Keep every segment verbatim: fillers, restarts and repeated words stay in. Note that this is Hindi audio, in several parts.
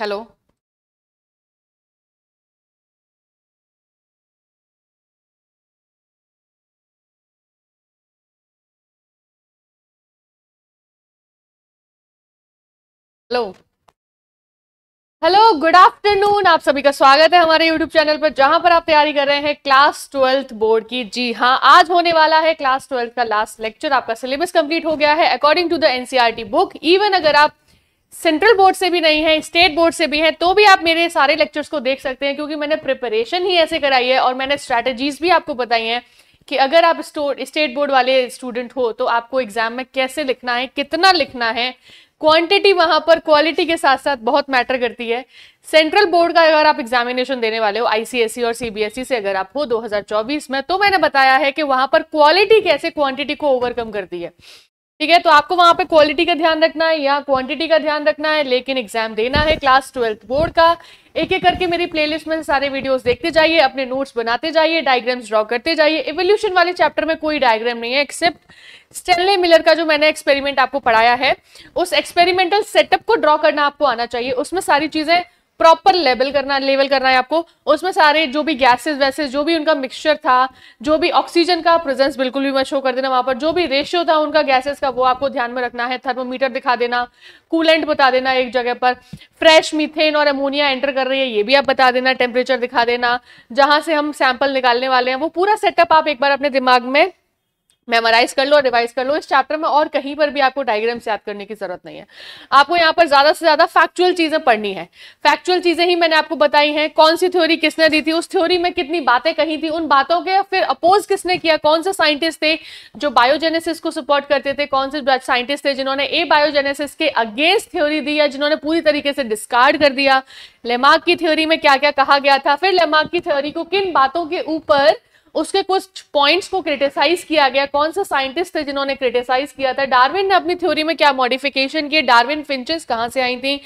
Hello hello hello good afternoon, आप सभी का स्वागत है हमारे यूट्यूब चैनल पर जहां पर आप तैयारी कर रहे हैं क्लास ट्वेल्थ बोर्ड की। जी हां, आज होने वाला है क्लास ट्वेल्थ का लास्ट लेक्चर। आपका सिलेबस कंप्लीट हो गया है according to the NCERT book. Even अगर आप सेंट्रल बोर्ड से भी नहीं है, स्टेट बोर्ड से भी है, तो भी आप मेरे सारे लेक्चर्स को देख सकते हैं, क्योंकि मैंने प्रिपरेशन ही ऐसे कराई है और मैंने स्ट्रैटेजीज भी आपको बताई हैं कि अगर आप स्टेट बोर्ड वाले स्टूडेंट हो तो आपको एग्जाम में कैसे लिखना है, कितना लिखना है। क्वांटिटी वहां पर क्वालिटी के साथ साथ बहुत मैटर करती है। सेंट्रल बोर्ड का अगर आप एग्जामिनेशन देने वाले हो, आईसीएसई और सीबीएसई से अगर आप हो दो हज़ार चौबीस में, तो मैंने बताया है कि वहां पर क्वालिटी कैसे क्वांटिटी को ओवरकम करती है। ठीक है, तो आपको वहां पे क्वालिटी का ध्यान रखना है या क्वांटिटी का ध्यान रखना है, लेकिन एग्जाम देना है क्लास ट्वेल्थ बोर्ड का। एक एक करके मेरी प्लेलिस्ट में सारे वीडियोस देखते जाइए, अपने नोट्स बनाते जाइए, डायग्राम्स ड्रॉ करते जाइए। इवोल्यूशन वाले चैप्टर में कोई डायग्राम नहीं है, एक्सेप्ट स्टेनले मिलर का जो मैंने एक्सपेरिमेंट आपको पढ़ाया है, उस एक्सपेरिमेंटल सेटअप को ड्रॉ करना आपको आना चाहिए। उसमें सारी चीजें प्रॉपर लेवल करना लेवल करना है आपको। उसमें सारे जो भी गैसेस वैसेस जो भी उनका मिक्सचर था, जो भी ऑक्सीजन का प्रेजेंस बिल्कुल भी मत शो कर देना वहाँ पर, जो भी रेशियो था उनका गैसेस का वो आपको ध्यान में रखना है। थर्मोमीटर दिखा देना, कूलेंट बता देना, एक जगह पर फ्रेश मीथेन और अमोनिया एंटर कर रही है ये भी आप बता देना, टेम्परेचर दिखा देना, जहाँ से हम सैंपल निकालने वाले हैं वो पूरा सेटअप आप एक बार अपने दिमाग में मेमोराइज कर लो, रिवाइज कर लो। इस चैप्टर में और कहीं पर भी आपको डायग्राम्स याद करने की जरूरत नहीं है। आपको यहाँ पर ज्यादा से ज्यादा फैक्चुअल चीजें पढ़नी है। फैक्चुअल चीजें ही मैंने आपको बताई हैं, कौन सी थ्योरी किसने दी थी, उस थ्योरी में कितनी बातें कही थी, उन बातों के फिर अपोज किसने किया, कौन से साइंटिस्ट थे जो बायोजेनेसिस को सपोर्ट करते थे, कौन से साइंटिस्ट थे जिन्होंने ए बायोजेनेसिस के अगेंस्ट थ्योरी दी या जिन्होंने पूरी तरीके से डिस्कार्ड कर दिया, लेमार्क की थ्योरी में क्या क्या कहा गया था, फिर लेमार्क की थ्योरी को किन बातों के ऊपर उसके कुछ पॉइंट्स को क्रिटिसाइज किया गया, कौन से साइंटिस्ट थे जिन्होंने क्रिटिसाइज किया था, डार्विन ने अपनी थ्योरी में क्या मॉडिफिकेशन किए, डार्विन फिंचेस कहाँ से आई थी,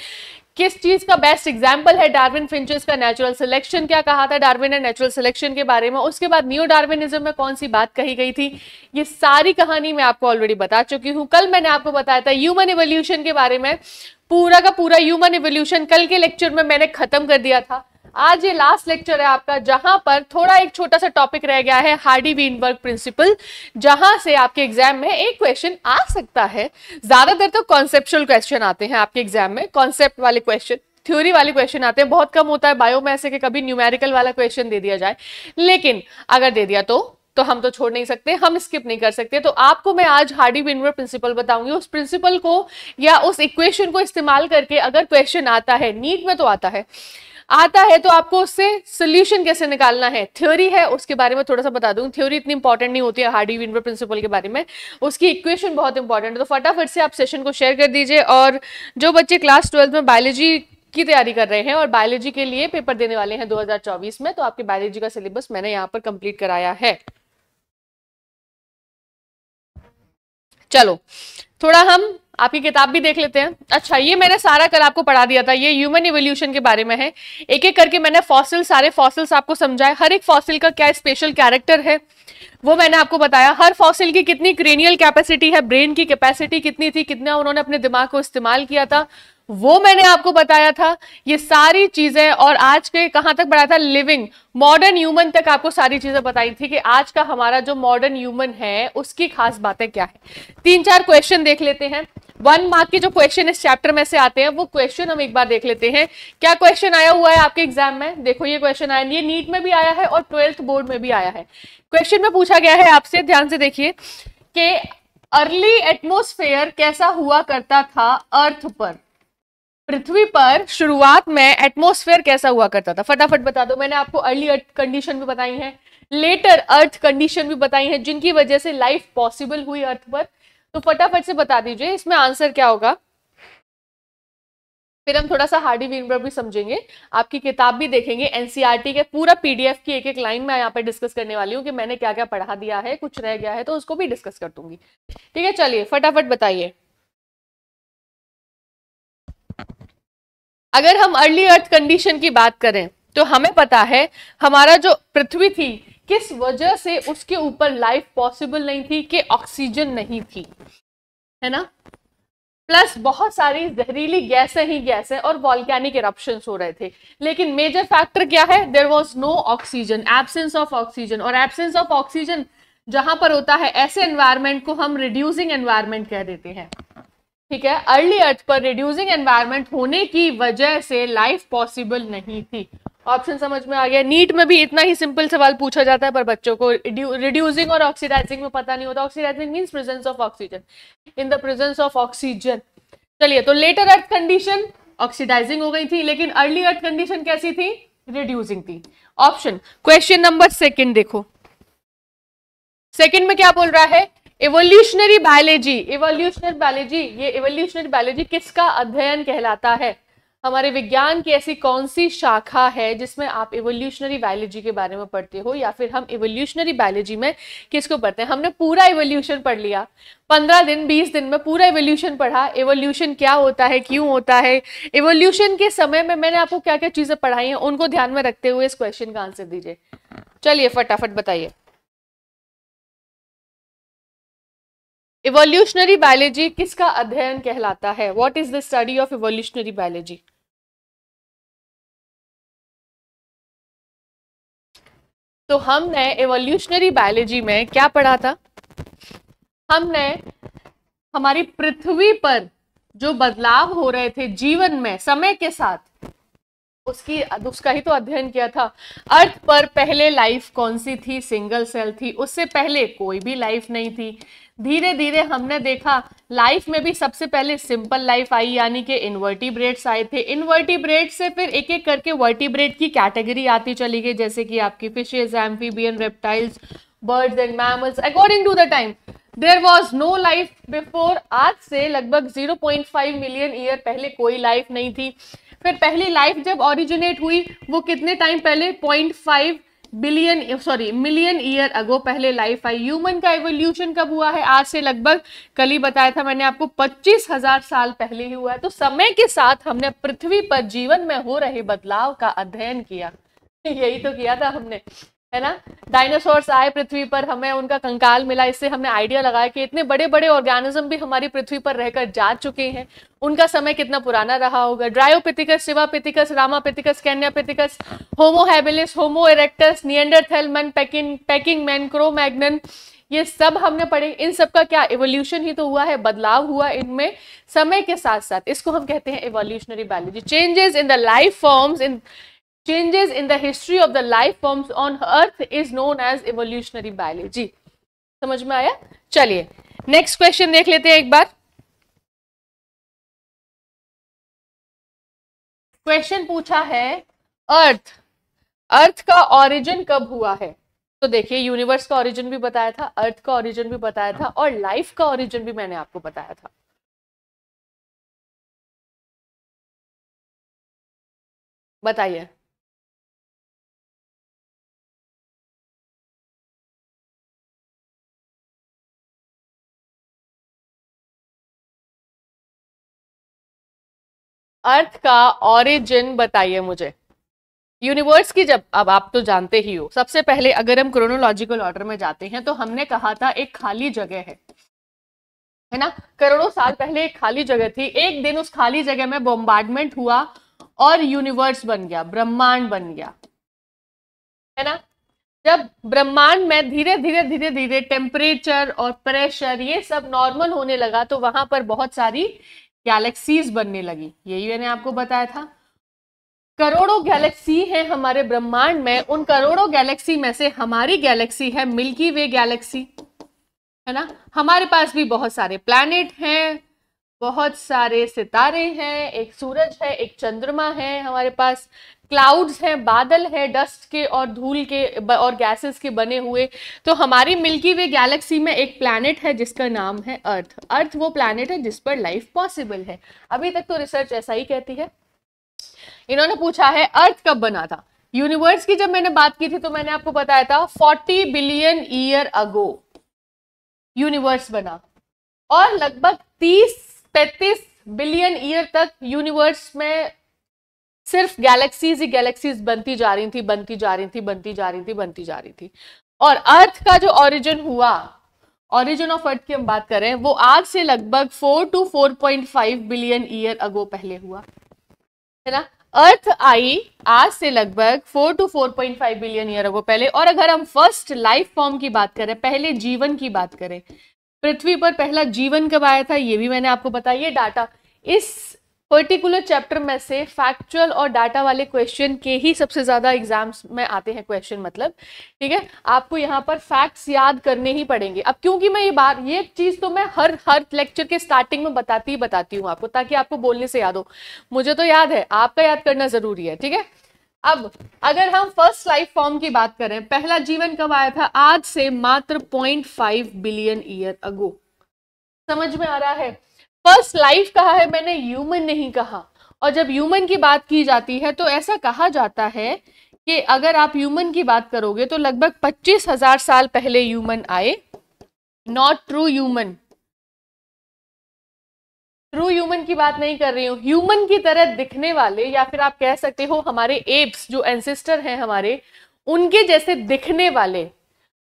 किस चीज का बेस्ट एग्जाम्पल है डार्विन फिंचेस का, नेचुरल सिलेक्शन, क्या कहा था डार्विन ने नेचुरल सिलेक्शन के बारे में, उसके बाद न्यू डार्विनिज्म में कौन सी बात कही गई थी। ये सारी कहानी मैं आपको ऑलरेडी बता चुकी हूँ। कल मैंने आपको बताया था ह्यूमन इवोल्यूशन के बारे में, पूरा का पूरा ह्यूमन इवोल्यूशन कल के लेक्चर में मैंने खत्म कर दिया था। आज ये लास्ट लेक्चर है आपका, जहां पर थोड़ा एक छोटा सा टॉपिक रह गया है हार्डी-वाइनबर्ग प्रिंसिपल, जहां से आपके एग्जाम में एक क्वेश्चन आ सकता है। ज्यादातर तो कॉन्सेप्चुअल क्वेश्चन आते हैं आपके एग्जाम में, कॉन्सेप्ट वाले क्वेश्चन, थ्योरी वाले क्वेश्चन आते हैं, बहुत कम होता है बायो में ऐसे कि कभी न्यूमेरिकल वाला क्वेश्चन दे दिया जाए, लेकिन अगर दे दिया तो तो हम तो छोड़ नहीं सकते, हम स्किप नहीं कर सकते। तो आपको मैं आज हार्डी-वाइनबर्ग प्रिंसिपल बताऊंगी। उस प्रिंसिपल को या उस इक्वेशन को इस्तेमाल करके अगर क्वेश्चन आता है, नीट में तो आता है आता है तो आपको उससे सोल्यूशन कैसे निकालना है। थ्योरी है उसके बारे में थोड़ा सा बता दूं, थ्योरी इतनी इंपॉर्टेंट नहीं होती है हार्डी-वाइनबर्ग प्रिंसिपल के बारे में, उसकी इक्वेशन बहुत इंपॉर्टेंट है। तो फटाफट से आप सेशन को शेयर कर दीजिए, और जो बच्चे क्लास ट्वेल्थ में बायोलॉजी की तैयारी कर रहे हैं और बायोलॉजी के लिए पेपर देने वाले हैं दो हज़ार चौबीस में, तो आपके बायोलॉजी का सिलेबस मैंने यहाँ पर कंप्लीट कराया है। चलो थोड़ा हम आपकी किताब भी देख लेते हैं। अच्छा, ये मैंने सारा कल आपको पढ़ा दिया था, ये ह्यूमन इवोल्यूशन के बारे में है। एक एक करके मैंने फॉसिल, सारे फॉसिल्स आपको समझाए, हर एक फॉसिल का क्या स्पेशल कैरेक्टर है वो मैंने आपको बताया, हर फॉसिल की कितनी क्रेनियल कैपेसिटी है, ब्रेन की कैपेसिटी कितनी थी, कितना उन्होंने अपने दिमाग को इस्तेमाल किया था वो मैंने आपको बताया था। ये सारी चीजें, और आज के कहाँ तक बढ़ाया था, लिविंग मॉडर्न ह्यूमन तक आपको सारी चीजें बताई थी कि आज का हमारा जो मॉडर्न ह्यूमन है उसकी खास बातें क्या है। तीन चार क्वेश्चन देख लेते हैं, वन मार्क के जो क्वेश्चन इस चैप्टर में से आते हैं वो क्वेश्चन हम एक बार देख लेते हैं। क्या क्वेश्चन आया हुआ है आपके एग्जाम में, देखो ये क्वेश्चन आया, ये नीट में भी आया है और ट्वेल्थ बोर्ड में भी आया है। क्वेश्चन में पूछा गया है आपसे, ध्यान से देखिए, कि अर्ली एटमोस्फेयर कैसा हुआ करता था अर्थ पर, पृथ्वी पर शुरुआत में एटमोस्फेयर कैसा हुआ करता था, फटाफट बता दो। मैंने आपको अर्ली अर्थ कंडीशन भी बताई है, लेटर अर्थ कंडीशन भी बताई है, जिनकी वजह से लाइफ पॉसिबल हुई अर्थ पर। तो फटाफट से बता दीजिए इसमें आंसर क्या होगा, फिर हम थोड़ा सा हार्डी-वाइनबर्ग भी समझेंगे, आपकी किताब भी देखेंगे, एनसीईआरटी के पूरा पीडीएफ की एक एक लाइन मैं यहाँ पे डिस्कस करने वाली हूँ कि मैंने क्या क्या पढ़ा दिया है, कुछ रह गया है तो उसको भी डिस्कस कर दूंगी। ठीक है, चलिए फटाफट बताइए। अगर हम अर्ली अर्थ कंडीशन की बात करें तो हमें पता है हमारा जो पृथ्वी थी किस वजह से उसके ऊपर लाइफ पॉसिबल नहीं थी, कि ऑक्सीजन नहीं थी, है ना। प्लस बहुत सारी जहरीली गैसें ही गैसें और वॉल्केनिक इरप्शंस हो रहे थे। लेकिन मेजर फैक्टर क्या है? There was no oxygen, absence of oxygen. और एब्सेंस ऑफ ऑक्सीजन जहां पर होता है ऐसे एनवायरनमेंट को हम रिड्यूसिंग एनवायरनमेंट कह देते हैं। ठीक है, अर्ली अर्थ पर रिड्यूसिंग एनवायरनमेंट होने की वजह से लाइफ पॉसिबल नहीं थी। ऑप्शन समझ में आ गया। नीट में भी इतना ही सिंपल सवाल पूछा जाता है पर बच्चों को रिड्यूसिंग और ऑक्सीडाइजिंग में पता नहीं होता। Oxidising means presence of oxygen, in the presence of oxygen. चलिए, तो लेटर अर्थ कंडीशन ऑक्सीडाइजिंग हो गई थी, लेकिन अर्ली अर्थ कंडीशन कैसी थी? रिड्यूसिंग थी। ऑप्शन क्वेश्चन नंबर सेकेंड देखो, सेकेंड में क्या बोल रहा है? एवोल्यूशनरी बायोलॉजी, एवोल्यूशनरी बायोलॉजी, ये एवोल्यूशनरी बायोलॉजी किसका अध्ययन कहलाता है? हमारे विज्ञान की ऐसी कौन सी शाखा है जिसमें आप एवोल्यूशनरी बायोलॉजी के बारे में पढ़ते हो, या फिर हम एवोल्यूशनरी बायोलॉजी में किसको पढ़ते हैं? हमने पूरा एवोल्यूशन पढ़ लिया, पंद्रह दिन बीस दिन में पूरा एवोल्यूशन पढ़ा। एवोल्यूशन क्या होता है, क्यों होता है, एवोल्यूशन के समय में मैंने आपको क्या क्या चीजें पढ़ाई हैं, उनको ध्यान में रखते हुए इस क्वेश्चन का आंसर दीजिए। चलिए फटाफट बताइए, एवोल्यूशनरी बायोलॉजी किसका अध्ययन कहलाता है? What is the study of evolutionary biology? तो हमने एवोल्यूशनरी बायोलॉजी में क्या पढ़ा था? हमने हमारी पृथ्वी पर जो बदलाव हो रहे थे जीवन में समय के साथ, उसकी उसका ही तो अध्ययन किया था। अर्थ पर पहले लाइफ कौन सी थी? सिंगल सेल थी, उससे पहले कोई भी लाइफ नहीं थी। धीरे धीरे हमने देखा लाइफ में भी सबसे पहले सिंपल लाइफ आई, यानी कि इनवर्टिब्रेट्स आए थे। इनवर्टिब्रेट से फिर एक एक करके वर्टिब्रेट की कैटेगरी आती चली गई, जैसे कि आपकी fishes, amphibian, reptiles, birds and mammals. According to the time there was no life before, आज से लगभग zero point five million year पहले कोई लाइफ नहीं थी। फिर पहली लाइफ जब ऑरिजिनेट हुई वो कितने टाइम पहले? Point five billion sorry million year ago पहले लाइफ आई। ह्यूमन का एवोल्यूशन कब हुआ है? आज से लगभग, कल ही बताया था मैंने आपको, पच्चीस हज़ार साल पहले ही हुआ है। तो समय के साथ हमने पृथ्वी पर जीवन में हो रहे बदलाव का अध्ययन किया। यही तो किया था हमने, है ना। डायनासोर्स आए पृथ्वी पर, हमें उनका कंकाल मिला, इससे हमने आइडिया लगाया कि इतने बड़े बड़े ऑर्गेनिज्म भी हमारी पृथ्वी पर रहकर जा चुके हैं, उनका समय कितना पुराना रहा होगा। Dryopithecus, Sivapithecus, Ramapithecus, Kenyapithecus, Homo habilis, Homo erectus, Neanderthal man, Peking man, Cro-Magnon, ये सब हमने पढ़े। इन सब का क्या एवोल्यूशन ही तो हुआ है, बदलाव हुआ इनमें समय के साथ साथ। इसको हम कहते हैं evolutionary biology. Changes in the life forms in Changes in the history of the life forms on Earth is known as evolutionary biology. समझ में आया? चलिए नेक्स्ट क्वेश्चन देख लेते हैं एक बार। क्वेश्चन पूछा है अर्थ, अर्थ का ऑरिजिन कब हुआ है? तो देखिए, यूनिवर्स का ऑरिजिन भी बताया था, अर्थ का ऑरिजिन भी बताया था, और लाइफ का ऑरिजिन भी मैंने आपको बताया था। बताइए, अर्थ का ऑरिजिन बताइए मुझे। यूनिवर्स की जब, अब आप तो जानते ही हो, सबसे पहले अगर हम क्रोनोलॉजिकल ऑर्डर में जाते हैं तो हमने कहा था एक खाली जगह है, है ना। करोड़ों साल पहले एक खाली जगह थी, एक दिन उस खाली जगह में बॉम्बार्डमेंट हुआ और यूनिवर्स बन गया, ब्रह्मांड बन गया, है ना। जब ब्रह्मांड में धीरे धीरे धीरे धीरे टेम्परेचर और प्रेशर ये सब नॉर्मल होने लगा, तो वहां पर बहुत सारी गैलेक्सीज बनने लगी। यही मैंने आपको बताया था, करोड़ों गैलेक्सी हैं हमारे ब्रह्मांड में। उन करोड़ों गैलेक्सी में से हमारी गैलेक्सी है मिल्की वे गैलेक्सी, है ना। हमारे पास भी बहुत सारे प्लैनेट हैं, बहुत सारे सितारे हैं, एक सूरज है, एक चंद्रमा है, हमारे पास क्लाउड्स हैं, बादल है डस्ट के और धूल के और गैसेस के बने हुए। तो हमारी मिल्की वे गैलेक्सी में एक प्लैनेट है जिसका नाम है अर्थ। अर्थ वो प्लैनेट है जिस पर लाइफ पॉसिबल है, अभी तक तो रिसर्च ऐसा ही कहती है। इन्होंने पूछा है अर्थ कब बना था। यूनिवर्स की जब मैंने बात की थी तो मैंने आपको बताया था forty billion year ago universe बना, और लगभग तीस पैंतीस बिलियन ईयर तक यूनिवर्स में सिर्फ गैलेक्सीज ही गैलेक्सीज बनती जा रही थी, बनती जा रही थी, बनती जा रही थी, बनती जा रही थी। और अर्थ का जो ऑरिजिन हुआ ऑरिजिन ऑफ अर्थ की हम बात करें, वो आज से लगभग four to four point five billion year ago पहले हुआ है ना। अर्थ आई आज से लगभग four to four point five billion year ago पहले। और अगर हम फर्स्ट लाइफ फॉर्म की बात करें, पहले जीवन की बात करें, पृथ्वी पर पहला जीवन कब आया था ये भी मैंने आपको बताया। ये डाटा इस पर्टिकुलर चैप्टर में से फैक्चुअल और डाटा वाले क्वेश्चन के ही सबसे ज़्यादा एग्जाम्स में आते हैं क्वेश्चन, मतलब ठीक है, आपको यहाँ पर फैक्ट्स याद करने ही पड़ेंगे। अब क्योंकि मैं ये बात ये चीज़ तो मैं हर हर लेक्चर के स्टार्टिंग में बताती ही बताती हूँ आपको, ताकि आपको बोलने से याद हो। मुझे तो याद है, आपका याद करना ज़रूरी है, ठीक है। अब अगर हम फर्स्ट लाइफ फॉर्म की बात करें, पहला जीवन कब आया था? आज से मात्र point five billion year ago. समझ में आ रहा है? फर्स्ट लाइफ कहा है मैंने, ह्यूमन नहीं कहा। और जब ह्यूमन की बात की जाती है तो ऐसा कहा जाता है कि अगर आप ह्यूमन की बात करोगे तो लगभग पच्चीस हजार साल पहले ह्यूमन आए। Not true human, true human की बात नहीं कर रही हूँ, ह्यूमन की तरह दिखने वाले, या फिर आप कह सकते हो हमारे एप्स जो एंसेस्टर हैं हमारे, उनके जैसे दिखने वाले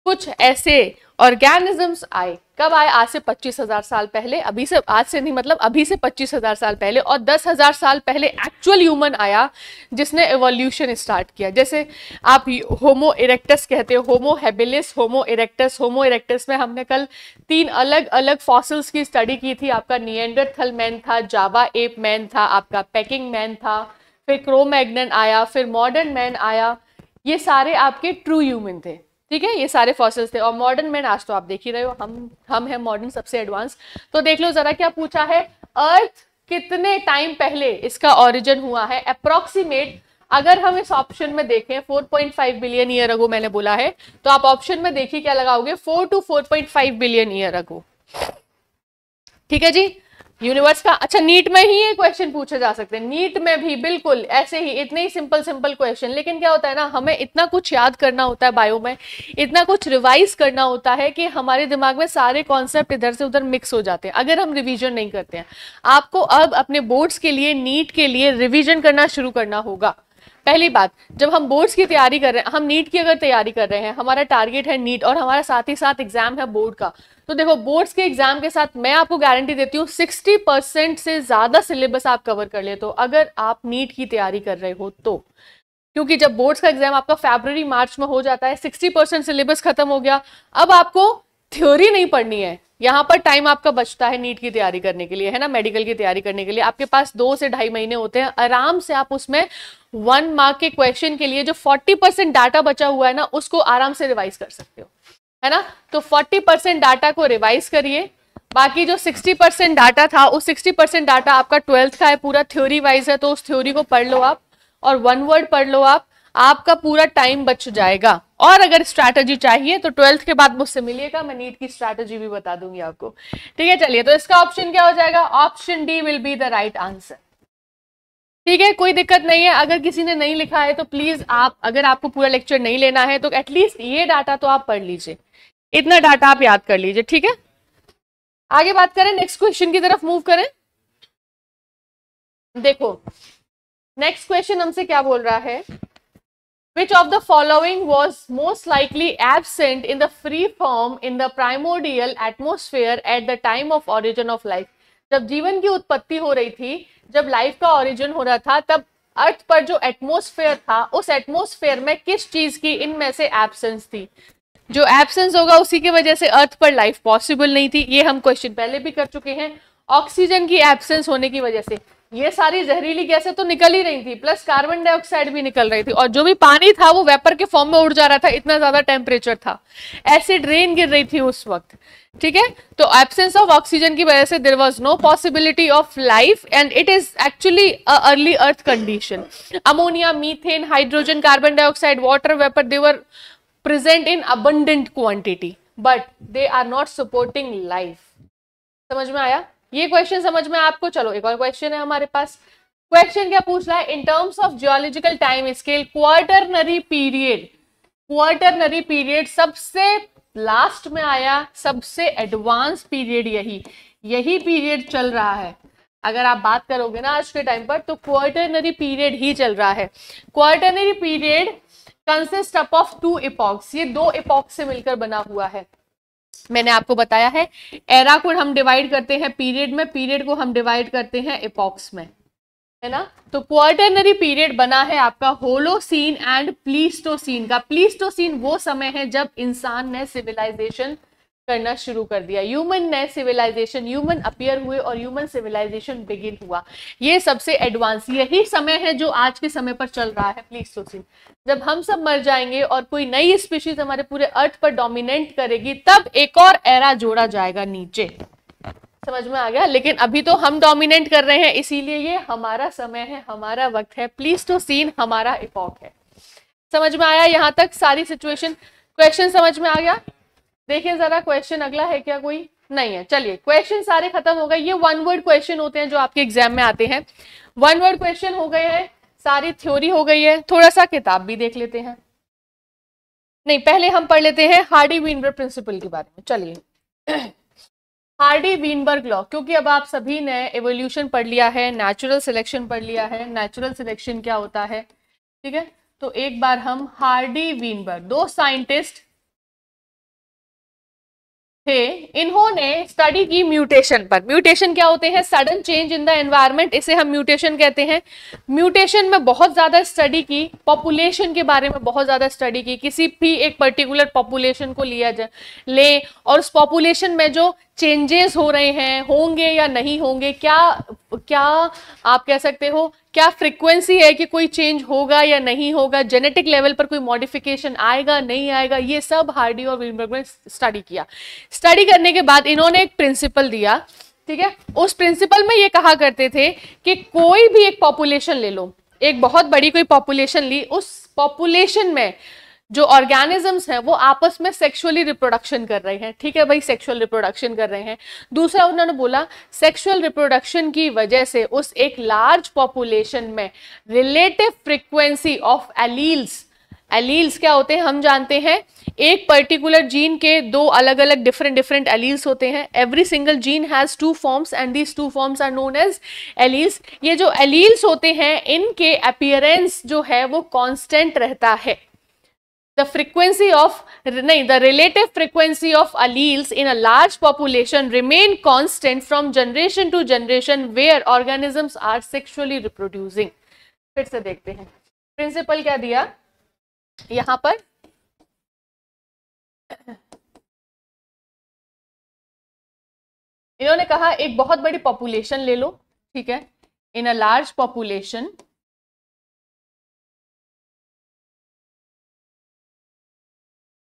कुछ ऐसे ऑर्गेनिजम्स आए। कब आए? आज से पच्चीस हजार साल पहले। अभी से, आज से नहीं मतलब अभी से पच्चीस हजार साल पहले। और दस हजार साल पहले एक्चुअल ह्यूमन आया जिसने एवोल्यूशन स्टार्ट किया। जैसे आप होमो इरेक्टस कहते हो, Homo habilis, Homo erectus. Homo erectus में हमने कल तीन अलग अलग फॉसिल्स की स्टडी की थी। आपका निएंडरथल मैन था, जावा एप मैन था, आपका पेकिंग मैन था, फिर क्रो-मैग्नन आया, फिर मॉडर्न मैन आया। ये सारे आपके ट्रू ह्यूमन थे, ठीक है, ये सारे फॉसिल्स थे। और मॉडर्न मैन आज तो आप देख ही रहे हो, हम हम हैं मॉडर्न सबसे एडवांस। तो देख लो जरा क्या पूछा है, अर्थ कितने टाइम पहले इसका ऑरिजिन हुआ है अप्रोक्सीमेट। अगर हम इस ऑप्शन में देखें four point five billion year ago मैंने बोला है, तो आप ऑप्शन में देखिए क्या लगाओगे, four to four point five billion year ago, ठीक है जी। यूनिवर्स का, अच्छा नीट में ही ये क्वेश्चन पूछे जा सकते हैं, नीट में भी बिल्कुल ऐसे ही इतने ही सिंपल सिंपल क्वेश्चन। लेकिन क्या होता है ना, हमें इतना कुछ याद करना होता है बायो में, इतना कुछ रिवाइज करना होता है कि हमारे दिमाग में सारे कॉन्सेप्ट इधर से उधर मिक्स हो जाते हैं अगर हम रिवीजन नहीं करते हैं। आपको अब अपने बोर्ड्स के लिए, नीट के लिए रिवीजन करना शुरू करना होगा। पहली बात, जब हम बोर्ड्स की तैयारी कर रहे हैं, हम नीट की अगर तैयारी कर रहे हैं, हमारा टारगेट है नीट और हमारा साथ ही साथ एग्जाम है बोर्ड का, तो देखो बोर्ड्स के एग्जाम के साथ मैं आपको गारंटी देती हूँ साठ परसेंट से ज़्यादा सिलेबस आप कवर कर लेते हो अगर आप नीट की तैयारी कर रहे हो तो। क्योंकि जब बोर्ड्स का एग्जाम आपका फरवरी मार्च में हो जाता है, साठ परसेंट सिलेबस खत्म हो गया, अब आपको थ्योरी नहीं पढ़नी है, यहाँ पर टाइम आपका बचता है नीट की तैयारी करने के लिए, है ना, मेडिकल की तैयारी करने के लिए। आपके पास दो से ढाई महीने होते हैं आराम से, आप उसमें वन मार्क के क्वेश्चन के लिए जो चालीस परसेंट डाटा बचा हुआ है ना, उसको आराम से रिवाइज कर सकते हो, है ना। तो चालीस परसेंट डाटा को रिवाइज करिए, बाकी जो साठ परसेंट डाटा था उस साठ परसेंट डाटा आपका ट्वेल्थ का है, पूरा थ्योरी वाइज है, तो उस थ्योरी को पढ़ लो आप और वन वर्ड पढ़ लो आप, आपका पूरा टाइम बच जाएगा। और अगर स्ट्रैटेजी चाहिए तो ट्वेल्थ के बाद मुझसे मिलिएगा, मैं नीट की स्ट्रैटेजी भी बता दूंगी आपको, ठीक है। चलिए, तो इसका ऑप्शन क्या हो जाएगा, option D will be the right answer, ठीक है। कोई दिक्कत नहीं है, अगर किसी ने नहीं लिखा है तो प्लीज आप, अगर आपको पूरा लेक्चर नहीं लेना है तो एटलीस्ट ये डाटा तो आप पढ़ लीजिए, इतना डाटा आप याद कर लीजिए, ठीक है। आगे बात करें, नेक्स्ट क्वेश्चन की तरफ मूव करें। देखो नेक्स्ट क्वेश्चन हमसे क्या बोल रहा है, Which of the following was most likely absent in the free form in the primordial atmosphere at the time of origin of life? जब जीवन की उत्पत्ति हो रही थी, जब लाइफ का ऑरिजिन हो रहा था, तब अर्थ पर जो एटमोस्फेयर था, उस एटमोस्फेयर में किस चीज की इनमें से एब्सेंस थी? जो एब्सेंस होगा उसी की वजह से अर्थ पर लाइफ पॉसिबल नहीं थी। ये हम क्वेश्चन पहले भी कर चुके हैं। ऑक्सीजन की एब्सेंस होने की वजह से ये सारी जहरीली गैसें तो निकल ही रही थी, प्लस कार्बन डाइऑक्साइड भी निकल रही थी, और जो भी पानी था वो वेपर के फॉर्म में उड़ जा रहा था, इतना ज्यादा टेम्परेचर था, एसिड रेन गिर रही थी उस वक्त, ठीक है। तो एब्सेंस ऑफ ऑक्सीजन की वजह से there was no possibility of life and it is actually early earth condition. Ammonia, methane, hydrogen, carbon dioxide, water vapour, they were present in abundant quantity but they are not supporting life. समझ में आया ये क्वेश्चन? समझ में आपको? चलो एक और क्वेश्चन है हमारे पास। क्वेश्चन क्या पूछ रहा है, in terms of geological time scale quaternary period, quaternary period सबसे लास्ट में आया, सबसे एडवांस पीरियड यही यही पीरियड चल रहा है। अगर आप बात करोगे ना आज के टाइम पर, तो क्वार्टरनरी पीरियड ही चल रहा है। Quaternary period consist of two epochs, ये दो एपॉक्स से मिलकर बना हुआ है। मैंने आपको बताया है एरा को हम डिवाइड करते हैं पीरियड में, पीरियड को हम डिवाइड करते हैं एपॉक्स में, है ना। तो क्वार्टरनरी पीरियड बना है आपका होलोसीन एंड प्लीस्टोसीन का। प्लीस्टोसीन वो समय है जब इंसान ने सिविलाइजेशन करना शुरू कर दिया, ह्यूमन ने सिविलाइजेशन, ह्यूमन अपीयर हुए और ह्यूमन सिविलाइजेशन बिगिन हुआ। ये सबसे एडवांस, यही समय है जो आज के समय पर चल रहा है प्लीस्टोसीन। जब हम सब मर जाएंगे और कोई नई स्पीशीज हमारे पूरे अर्थ पर डोमिनेट करेगी, तब एक और एरा जोड़ा जाएगा नीचे। समझ में आ गया? लेकिन अभी तो हम डोमिनेट कर रहे हैं, इसीलिए ये हमारा समय है, हमारा वक्त है, प्लीस्टोसीन हमारा एपॉक है। समझ में आया यहाँ तक सारी सिचुएशन? क्वेश्चन समझ में आ गया? देखिए जरा क्वेश्चन अगला है क्या, कोई नहीं है। चलिए क्वेश्चन सारे खत्म हो गए। ये वन वर्ड क्वेश्चन होते हैं जो आपके एग्जाम में आते हैं। वन वर्ड क्वेश्चन हो गए हैं, सारी थ्योरी हो गई है, थोड़ा सा किताब भी देख लेते हैं। नहीं, पहले हम पढ़ लेते हैं हार्डी-वाइनबर्ग प्रिंसिपल के बारे में। चलिए हार्डी-वाइनबर्ग लॉ, क्योंकि अब आप सभी ने एवोल्यूशन पढ़ लिया है, नेचुरल सिलेक्शन पढ़ लिया है, नेचुरल सिलेक्शन क्या होता है, ठीक है। तो एक बार हम हार्डी-वाइनबर्ग, दो साइंटिस्ट थे, इन्होंने स्टडी की म्यूटेशन पर। म्यूटेशन क्या होते हैं? Sudden change in the environment, इसे हम म्यूटेशन कहते हैं। म्यूटेशन में बहुत ज़्यादा स्टडी की, पॉपुलेशन के बारे में बहुत ज़्यादा स्टडी की, किसी भी एक पर्टिकुलर पॉपुलेशन को लिया जाए ले और उस पॉपुलेशन में जो चेंजेस हो रहे हैं, होंगे या नहीं होंगे, क्या क्या आप कह सकते हो, क्या फ्रीक्वेंसी है कि कोई चेंज होगा या नहीं होगा, जेनेटिक लेवल पर कोई मॉडिफिकेशन आएगा नहीं आएगा, ये सब हार्डी और वाइनबर्ग ने स्टडी किया। स्टडी करने के बाद इन्होंने एक प्रिंसिपल दिया, ठीक है। उस प्रिंसिपल में ये कहा करते थे कि कोई भी एक पॉपुलेशन ले लो, एक बहुत बड़ी कोई पॉपुलेशन ली, उस पॉपुलेशन में जो ऑर्गेनिजम्स हैं वो आपस में सेक्सुअली रिप्रोडक्शन कर रहे हैं, ठीक है भाई, सेक्सुअल रिप्रोडक्शन कर रहे हैं। दूसरा उन्होंने बोला सेक्सुअल रिप्रोडक्शन की वजह से उस एक लार्ज पॉपुलेशन में relative frequency of alleles, alleles क्या होते हैं हम जानते हैं, एक पर्टिकुलर जीन के दो अलग अलग डिफरेंट डिफरेंट एलील्स होते हैं। Every single gene has two forms and these two forms are known as alleles. ये जो एलील्स होते हैं इनके अपीयरेंस जो है वो कॉन्स्टेंट रहता है। The frequency of नहीं, the relative frequency of alleles in a large population remain constant from generation to generation where organisms are sexually reproducing. फिर से देखते हैं प्रिंसिपल क्या दिया यहाँ पर। इन्होंने कहा एक बहुत बड़ी पॉपुलेशन ले लो, ठीक है, in a large population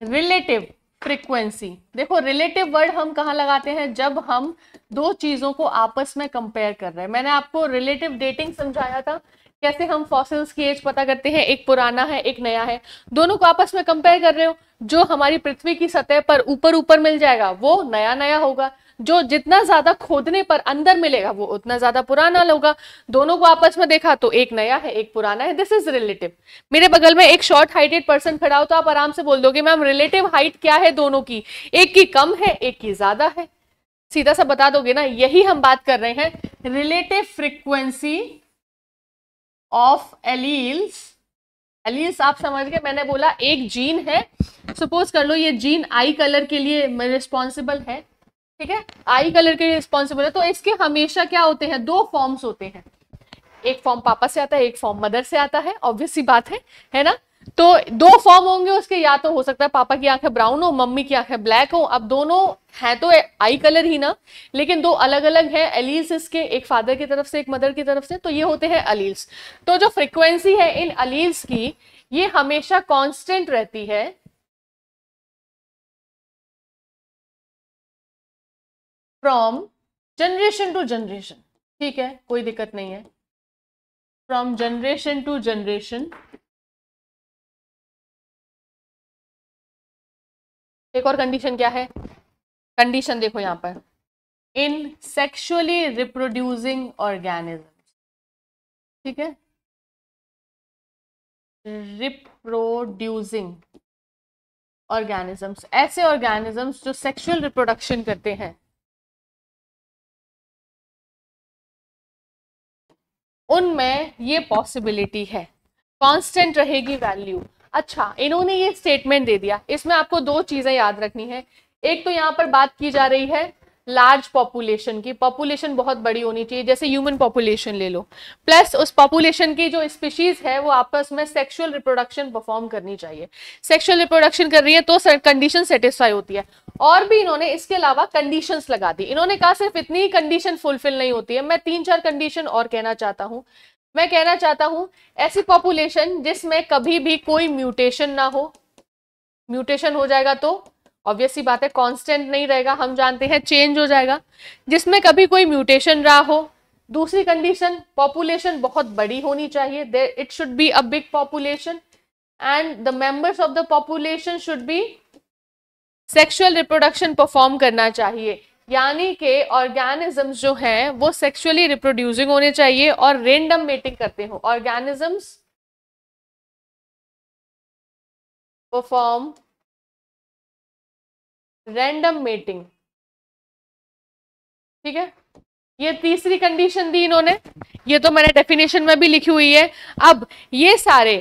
relative frequency. देखो रिलेटिव वर्ड हम कहाँ लगाते हैं, जब हम दो चीजों को आपस में कंपेयर कर रहे हैं। मैंने आपको रिलेटिव डेटिंग समझाया था, कैसे हम फॉसिल्स की एज पता करते हैं, एक पुराना है एक नया है, दोनों को आपस में कंपेयर कर रहे हो। जो हमारी पृथ्वी की सतह पर ऊपर ऊपर मिल जाएगा वो नया नया होगा, जो जितना ज्यादा खोदने पर अंदर मिलेगा वो उतना ज्यादा पुराना होगा। दोनों को आपस में देखा तो एक नया है एक पुराना है, दिस इज रिलेटिव। मेरे बगल में एक शॉर्ट हाइटेड पर्सन खड़ा हो तो आप आराम से बोल दोगे मैम रिलेटिव हाइट क्या है दोनों की, एक की कम है एक की ज्यादा है, सीधा सा बता दोगे ना। यही हम बात कर रहे हैं, relative frequency of alleles. Alleles आप समझ गए, मैंने बोला एक जीन है, सपोज कर लो ये जीन आई कलर के लिए रिस्पॉन्सिबल है, ठीक है, आई कलर के रिस्पॉन्सिबल है, तो इसके हमेशा क्या होते हैं, दो फॉर्म्स होते हैं, एक फॉर्म पापा से आता है एक फॉर्म मदर से आता है, ऑब्वियस सी बात है, है ना। तो दो फॉर्म होंगे उसके, या तो हो सकता है पापा की आंखें ब्राउन हो मम्मी की आंखें ब्लैक हो। अब दोनों हैं तो आई कलर ही ना, लेकिन दो अलग अलग हैं एलील्स इसके, एक फादर की तरफ से एक मदर की तरफ से, तो ये होते हैं एलील्स। तो जो फ्रिक्वेंसी है इन एलील्स की ये हमेशा कॉन्स्टेंट रहती है, फ्रॉम जनरेशन टू जनरेशन, ठीक है, कोई दिक्कत नहीं है, फ्रॉम जनरेशन टू जनरेशन। एक और कंडीशन क्या है, कंडीशन देखो यहां पर, इन सेक्सुअली रिप्रोड्यूसिंग ऑर्गेनिज्म, ठीक है, रिप्रोड्यूसिंग ऑर्गेनिजम्स, ऐसे ऑर्गेनिजम्स जो सेक्सुअल रिप्रोडक्शन करते हैं उनमें ये पॉसिबिलिटी है, कांस्टेंट रहेगी वैल्यू। अच्छा, इन्होंने ये स्टेटमेंट दे दिया, इसमें आपको दो चीजें याद रखनी है, एक तो यहाँ पर बात की जा रही है लार्ज पॉपुलेशन की, पॉपुलेशन बहुत बड़ी होनी चाहिए, जैसे ह्यूमन पॉपुलेशन ले लो, प्लस उस पॉपुलेशन की जो स्पीशीज है वो आपस में सेक्सुअल रिप्रोडक्शन परफॉर्म करनी चाहिए, सेक्सुअल रिप्रोडक्शन कर रही है तो कंडीशन सेटिस्फाई होती है। और भी इन्होंने इसके अलावा कंडीशंस लगा दी, इन्होंने कहा सिर्फ इतनी ही कंडीशन फुलफिल नहीं होती है, मैं तीन चार कंडीशन और कहना चाहता हूँ, मैं कहना चाहता हूँ ऐसी पॉपुलेशन जिसमें कभी भी कोई म्यूटेशन ना हो, म्यूटेशन हो जाएगा तो ऑब्वियसली बात है कांस्टेंट नहीं रहेगा, हम जानते हैं चेंज हो जाएगा, जिसमें कभी कोई म्यूटेशन रहा हो। दूसरी कंडीशन पॉपुलेशन बहुत बड़ी होनी चाहिए, there it should be a big population and the members of the population should be sexual reproduction perform करना चाहिए, यानी कि ऑर्गेनिजम्स जो हैं वो सेक्सुअली रिप्रोड्यूसिंग होने चाहिए और रेंडम मेटिंग करते हो, ऑर्गेनिजम्स परफॉर्म रैंडम मेटिंग, ठीक है, ये तीसरी कंडीशन दी इन्होंने, ये तो मैंने डेफिनेशन में भी लिखी हुई है। अब ये सारे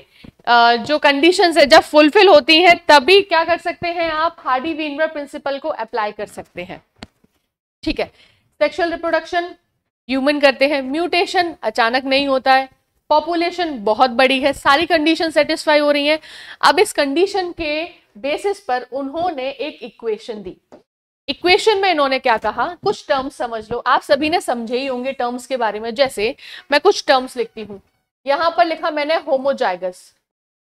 जो कंडीशंस है जब फुलफिल होती हैं तभी क्या कर सकते हैं आप, हार्डी-वाइनबर्ग प्रिंसिपल को अप्लाई कर सकते हैं, ठीक है। सेक्सुअल रिप्रोडक्शन ह्यूमन करते हैं, म्यूटेशन अचानक नहीं होता है, पॉपुलेशन बहुत बड़ी है, सारी कंडीशन सेटिस्फाई हो रही है। अब इस कंडीशन के बेसिस पर उन्होंने एक इक्वेशन दी, इक्वेशन में इन्होंने क्या कहा, कुछ टर्म्स समझ लो, आप सभी ने समझे ही होंगे टर्म्स के बारे में, जैसे मैं कुछ टर्म्स लिखती हूँ, यहाँ पर लिखा मैंने होमोजाइगस,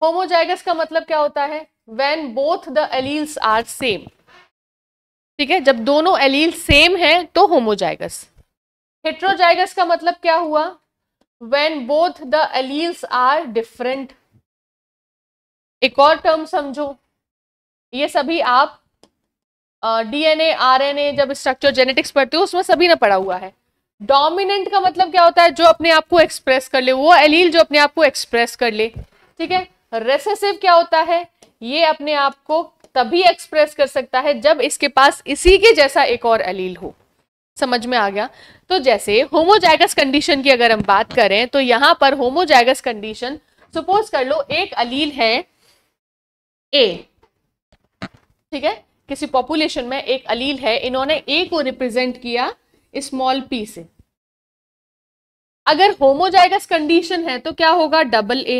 होमोजाइगस का मतलब क्या होता है, when both the alleles are same, ठीक है, जब दोनों एलील सेम हैं तो होमोजाइगस। हेट्रोजाइगस का मतलब क्या हुआ, when both the alleles are different, एक और टर्म समझो, ये सभी आप डीएनए आरएनए जब स्ट्रक्चर जेनेटिक्स पढ़ते हो उसमें सभी ने पढ़ा हुआ है। डोमिनेंट का मतलब क्या होता है, जो अपने आप को एक्सप्रेस कर ले, वो एलील जो अपने आप को एक्सप्रेस कर ले, ठीक है। रेसेसिव क्या होता है, ये अपने आप को तभी एक्सप्रेस कर सकता है जब इसके पास इसी के जैसा एक और एलील हो, समझ में आ गया। तो जैसे होमोजाइगस कंडीशन की अगर हम बात करें तो यहाँ पर होमोजाइगस कंडीशन सपोज कर लो एक एलील है ए, ठीक है, किसी पॉपुलेशन में एक अलील है, इन्होंने ए को रिप्रेजेंट किया स्मॉल पी से, अगर होमोजाइगस कंडीशन है तो क्या होगा, डबल ए,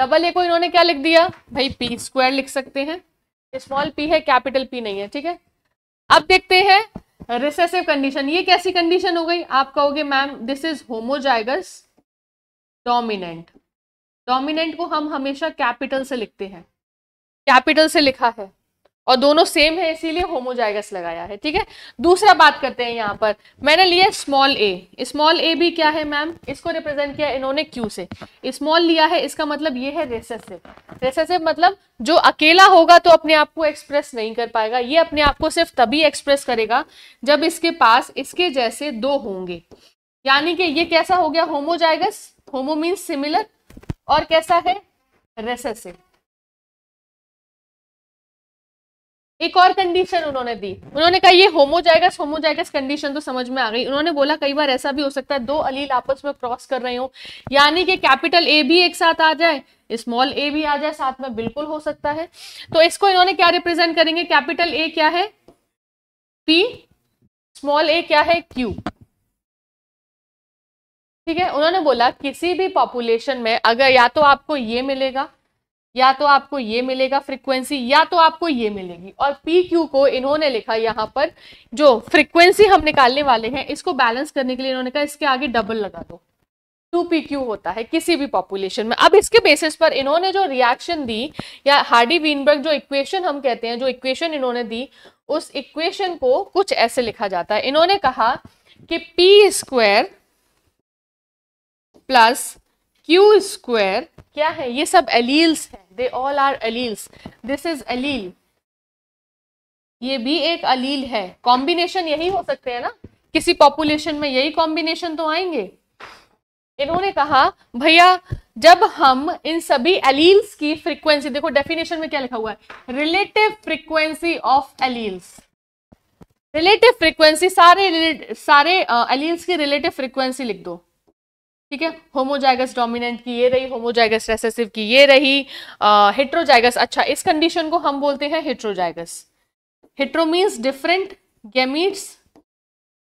डबल ए को इन्होंने क्या लिख दिया भाई, पी स्क्वायर लिख सकते हैं, स्मॉल पी है कैपिटल पी नहीं है, ठीक है। अब देखते हैं रिसेसिव कंडीशन, ये कैसी कंडीशन हो गई, आप कहोगे ma'am this is homozygous dominant, dominant को हम हमेशा कैपिटल से लिखते हैं, कैपिटल से लिखा है और दोनों सेम है इसीलिए होमोजाइगस लगाया है, ठीक है। दूसरा बात करते हैं, यहाँ पर मैंने लिया स्मॉल ए, स्मॉल ए भी क्या है मैम, इसको रिप्रेजेंट किया इन्होंने क्यू से, स्मॉल लिया है, इसका मतलब ये है रेसेसिव, रेसेसिव मतलब जो अकेला होगा तो अपने आप को एक्सप्रेस नहीं कर पाएगा, ये अपने आप को सिर्फ तभी एक्सप्रेस करेगा जब इसके पास इसके जैसे दो होंगे, यानी कि ये कैसा हो गया होमोजाइगस, होमो मीन्स सिमिलर, और कैसा है रेसेसिव। एक और कंडीशन उन्होंने दी, उन्होंने कहा ये होमोजाइगस, होमोजाइगस कंडीशन तो समझ में आ गई, उन्होंने बोला कई बार ऐसा भी हो सकता है दो अलील आपस में क्रॉस कर रहे हो, यानी कि कैपिटल ए भी एक साथ आ जाए, स्मॉल ए भी आ जाए साथ में, बिल्कुल हो सकता है। तो इसको इन्होंने क्या रिप्रेजेंट करेंगे, कैपिटल ए क्या है पी, स्मॉल ए क्या है क्यू, ठीक है। उन्होंने बोला किसी भी पॉपुलेशन में अगर या तो आपको ये मिलेगा या तो आपको ये मिलेगा फ्रीक्वेंसी, या तो आपको ये मिलेगी, और पी क्यू को इन्होंने लिखा यहाँ पर, जो फ्रीक्वेंसी हम निकालने वाले हैं इसको बैलेंस करने के लिए इन्होंने कहा इसके आगे डबल लगा दो, टू पी क्यू होता है किसी भी पॉपुलेशन में। अब इसके बेसिस पर इन्होंने जो रिएक्शन दी या हार्डी-वाइनबर्ग जो इक्वेशन हम कहते हैं, जो इक्वेशन इन्होंने दी, उस इक्वेशन को कुछ ऐसे लिखा जाता है, इन्होंने कहा कि P square plus Q square क्या है, ये सब एलील्स हैं, they all are alleles, this is allele, ये भी एक एलील है, कॉम्बिनेशन यही हो सकते हैं ना, किसी पॉपुलेशन में यही कॉम्बिनेशन तो आएंगे। इन्होंने कहा भैया जब हम इन सभी एलील्स की फ्रीक्वेंसी, देखो डेफिनेशन में क्या लिखा हुआ है, relative frequency of alleles, relative frequency, सारे सारे एलील्स की रिलेटिव फ्रीक्वेंसी लिख दो, ठीक है, होमोजाइगस डोमिनेंट की ये रही, होमोजाइगस रेसेसिव की ये रही, हेट्रोजाइगस, अच्छा इस कंडीशन को हम बोलते हैं heterozygous. Hetero means different gametes,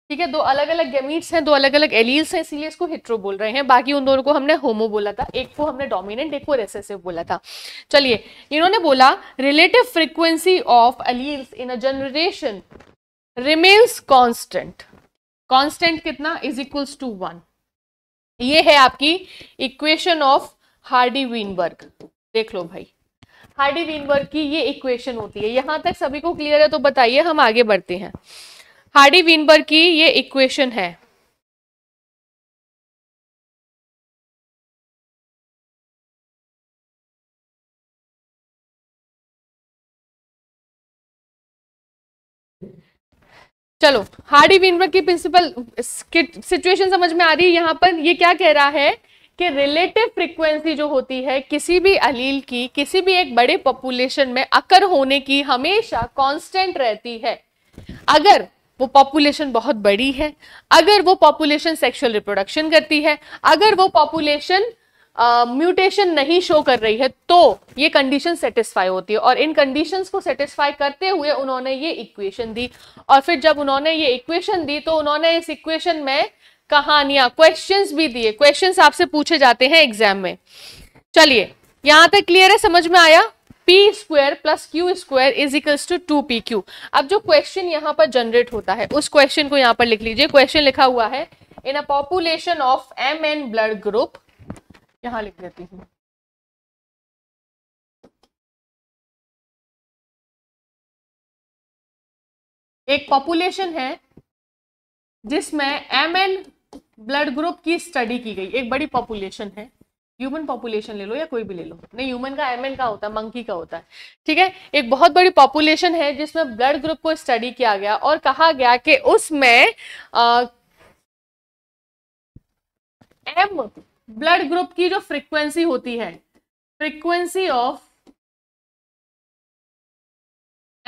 ठीक है, दो अलग अलग गैमीट्स हैं, दो अलग अलग एलील्स हैं, इसीलिए इसको हेट्रो बोल रहे हैं। बाकी उन दोनों को हमने होमो बोला था, एक को हमने डोमिनेंट, एक को रेसेसिव बोला था। चलिए, इन्होंने बोला relative frequency of alleles in a generation remains constant. Constant कितना? Is equals to one. ये है आपकी इक्वेशन ऑफ हार्डी-वाइनबर्ग। देख लो भाई, हार्डी-वाइनबर्ग की ये इक्वेशन होती है। यहां तक सभी को क्लियर है तो बताइए, हम आगे बढ़ते हैं। हार्डी-वाइनबर्ग की ये इक्वेशन है, चलो हार्डी-वाइनबर्ग की प्रिंसिपल सिचुएशन समझ में आ रही है। यहाँ पर ये क्या कह रहा है कि रिलेटिव फ्रीक्वेंसी जो होती है किसी भी अलील की, किसी भी एक बड़े पॉपुलेशन में अकर होने की, हमेशा कांस्टेंट रहती है। अगर वो पॉपुलेशन बहुत बड़ी है, अगर वो पॉपुलेशन सेक्सुअल रिप्रोडक्शन करती है, अगर वो पॉपुलेशन म्यूटेशन uh, नहीं शो कर रही है, तो ये कंडीशन सेटिस्फाई होती है। और इन कंडीशंस को सेटिस्फाई करते हुए उन्होंने ये इक्वेशन दी। और फिर जब उन्होंने ये इक्वेशन दी तो उन्होंने इस इक्वेशन में कहानियां, क्वेश्चंस भी दिए। क्वेश्चंस आपसे पूछे जाते हैं एग्जाम में। चलिए, यहां तक क्लियर है, समझ में आया? P square plus Q square is equals to two p q. अब जो क्वेश्चन यहाँ पर जनरेट होता है उस क्वेश्चन को यहाँ पर लिख लीजिए। क्वेश्चन लिखा हुआ है in a population of M N blood group, यहां लिख देती हूँ। एक पॉपुलेशन है जिसमें एम एन ब्लड ग्रुप की स्टडी की गई। एक बड़ी पॉपुलेशन है, ह्यूमन पॉपुलेशन ले लो या कोई भी ले लो, नहीं ह्यूमन का एम एन का होता है, मंकी का होता है, ठीक है। एक बहुत बड़ी पॉपुलेशन है जिसमें ब्लड ग्रुप को स्टडी किया गया और कहा गया कि उसमें एम ब्लड ग्रुप की जो फ्रीक्वेंसी होती है, frequency of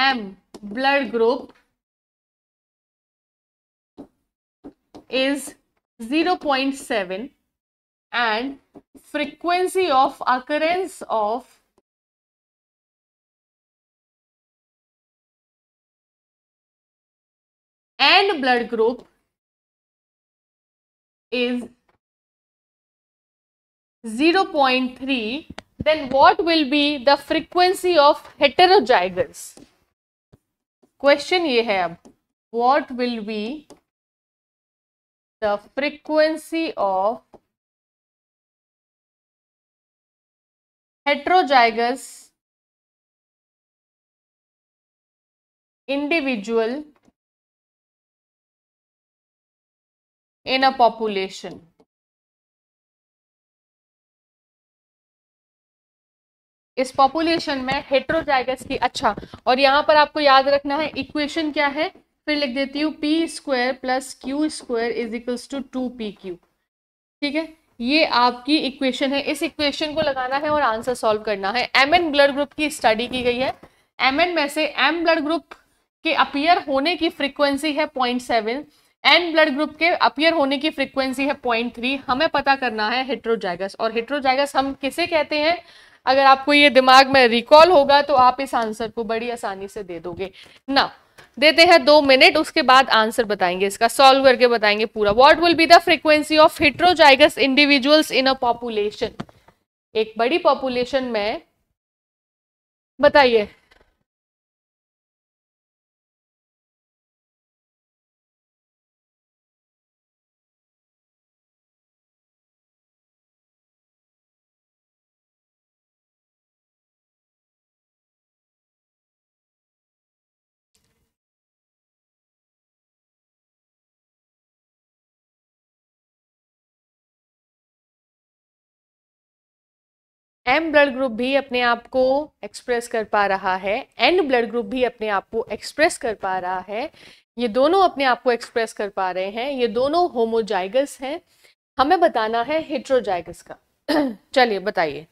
M blood group is zero point seven and frequency of occurrence of N blood group is zero point three, then what will be the frequency of heterozygous? Question ये है अब, what will be the frequency of heterozygous individual in a population? इस पॉपुलेशन में हेट्रोजाइगस की, अच्छा, और यहाँ पर आपको याद रखना है इक्वेशन क्या है, फिर लिख देती हूँ P square plus Q square is equals to two p q, ठीक है। ये आपकी इक्वेशन है, इस इक्वेशन को लगाना है और आंसर सॉल्व करना है। एम एन ब्लड ग्रुप की स्टडी की गई है, एम एन में से एम ब्लड ग्रुप के अपियर होने की फ्रिक्वेंसी है point seven, N blood group के अपियर होने की फ्रिक्वेंसी है पॉइंट थ्री। हमें पता करना है हेट्रोजाइगस, और हेट्रोजाइगस हम किसे कहते हैं? अगर आपको ये दिमाग में रिकॉल होगा तो आप इस आंसर को बड़ी आसानी से दे दोगे ना। देते हैं दो मिनट, उसके बाद आंसर बताएंगे, इसका सॉल्व करके बताएंगे पूरा। What will be the frequency of heterozygous individuals in a population? एक बड़ी पॉपुलेशन में, बताइए, एम ब्लड ग्रुप भी अपने आप को एक्सप्रेस कर पा रहा है, एन ब्लड ग्रुप भी अपने आप को एक्सप्रेस कर पा रहा है, ये दोनों अपने आप को एक्सप्रेस कर पा रहे हैं, ये दोनों होमोजाइगस हैं। हमें बताना है हेट्रोजाइगस का। चलिए बताइए,